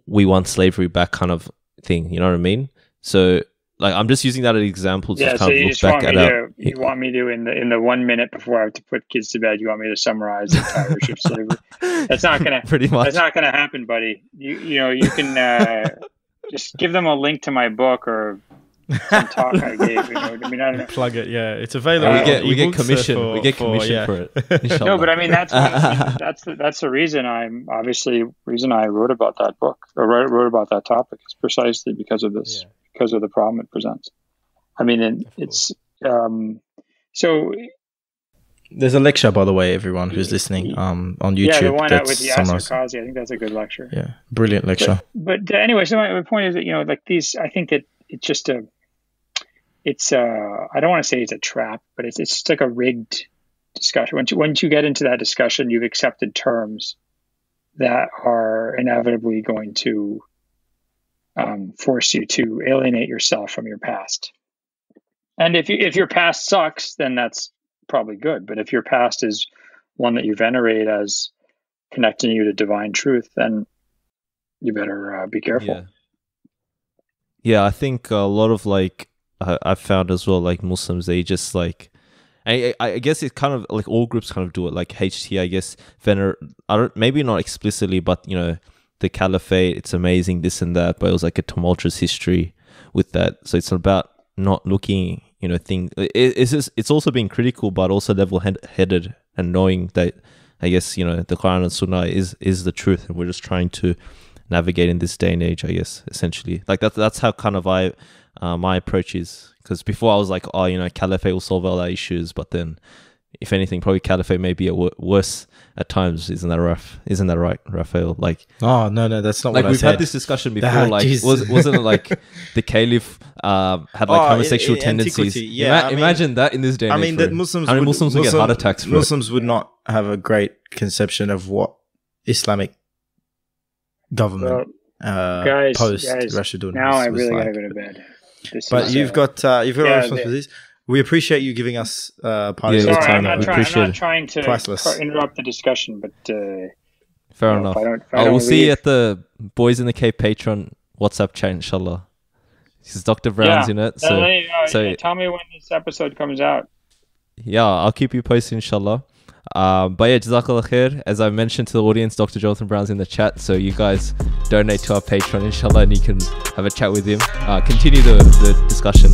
we want slavery back kind of thing, you know what I mean? So like I'm just using that as an example to yeah, kind so of look back at our, to, you want me to in the in the one minute before I have to put kids to bed, you want me to summarize the entire ship slavery? That's not gonna pretty much that's not gonna happen, buddy. You you know, you can uh just give them a link to my book or some talk I gave, you know. I mean, I don't know. Plug it, yeah. It's available. Uh, we get we get commission. For, we get commission for, yeah. for it. Inshallah. No, but I mean that's that's the, that's the reason I'm obviously reason I wrote about that book or wrote, wrote about that topic is precisely because of this, yeah. because of the problem it presents. I mean, and it's um, so. There's a lecture, by the way, everyone who's listening um, on YouTube. Yeah, the one that's with Yasir Qazi. I think that's a good lecture. Yeah, brilliant lecture. But, but anyway, so my, my point is that you know, like these, I think that it's just a. It's uh I don't want to say it's a trap, but it's it's just like a rigged discussion. Once you, once you get into that discussion, you've accepted terms that are inevitably going to um, force you to alienate yourself from your past. And if you, if your past sucks, then that's probably good. But if your past is one that you venerate as connecting you to divine truth, then you better uh, be careful. Yeah. yeah, I think a lot of like. I've found as well, like Muslims, they just like, I, I guess it's kind of like all groups kind of do it, like H T, I guess, vener, I don't, maybe not explicitly, but you know, the caliphate, it's amazing, this and that, but it was like a tumultuous history with that. So it's about not looking, you know, things, it, it's just, it's also being critical, but also level headed and knowing that, I guess, you know, the Quran and Sunnah is, is the truth. And we're just trying to navigate in this day and age, I guess, essentially. Like that's, that's how kind of I... Uh, my approach is, because before I was like, oh, you know, caliphate will solve all our issues, but then, if anything, probably caliphate may be a w- worse at times. Isn't that rough? Isn't that right, Rafael? Like, oh no, no, that's not like what we've I said. Had this discussion before. That, like, geez. was wasn't it like the caliph um, had like oh, homosexual in, in tendencies? Yeah, Ima- I mean, imagine that in this day. I mean, that Muslims, I mean, Muslims would, would Muslim, get heart attacks. For Muslims it. would not have a great conception of what Islamic government well, uh, guys, post guys, Rashidun. Now was, I really like. gotta go to bed. This but you've, a, got, uh, you've got you've yeah, got responsibilities. We appreciate you giving us uh, part yeah, of your time. I'm not, try, I'm not trying to Priceless. interrupt the discussion, but uh, fair enough. Know, I don't, I oh, don't we'll leave. see you at the Boys in the Cave Patreon WhatsApp chat, inshallah. This is Doctor Brown's yeah. in it, so, me, uh, so yeah, tell me when this episode comes out. Yeah, I'll keep you posted, inshallah. Um, but yeah, Jazakallah Khair. As I mentioned to the audience, Doctor Jonathan Brown's in the chat, so you guys donate to our Patreon, inshallah, and you can have a chat with him. Uh, continue the, the discussion.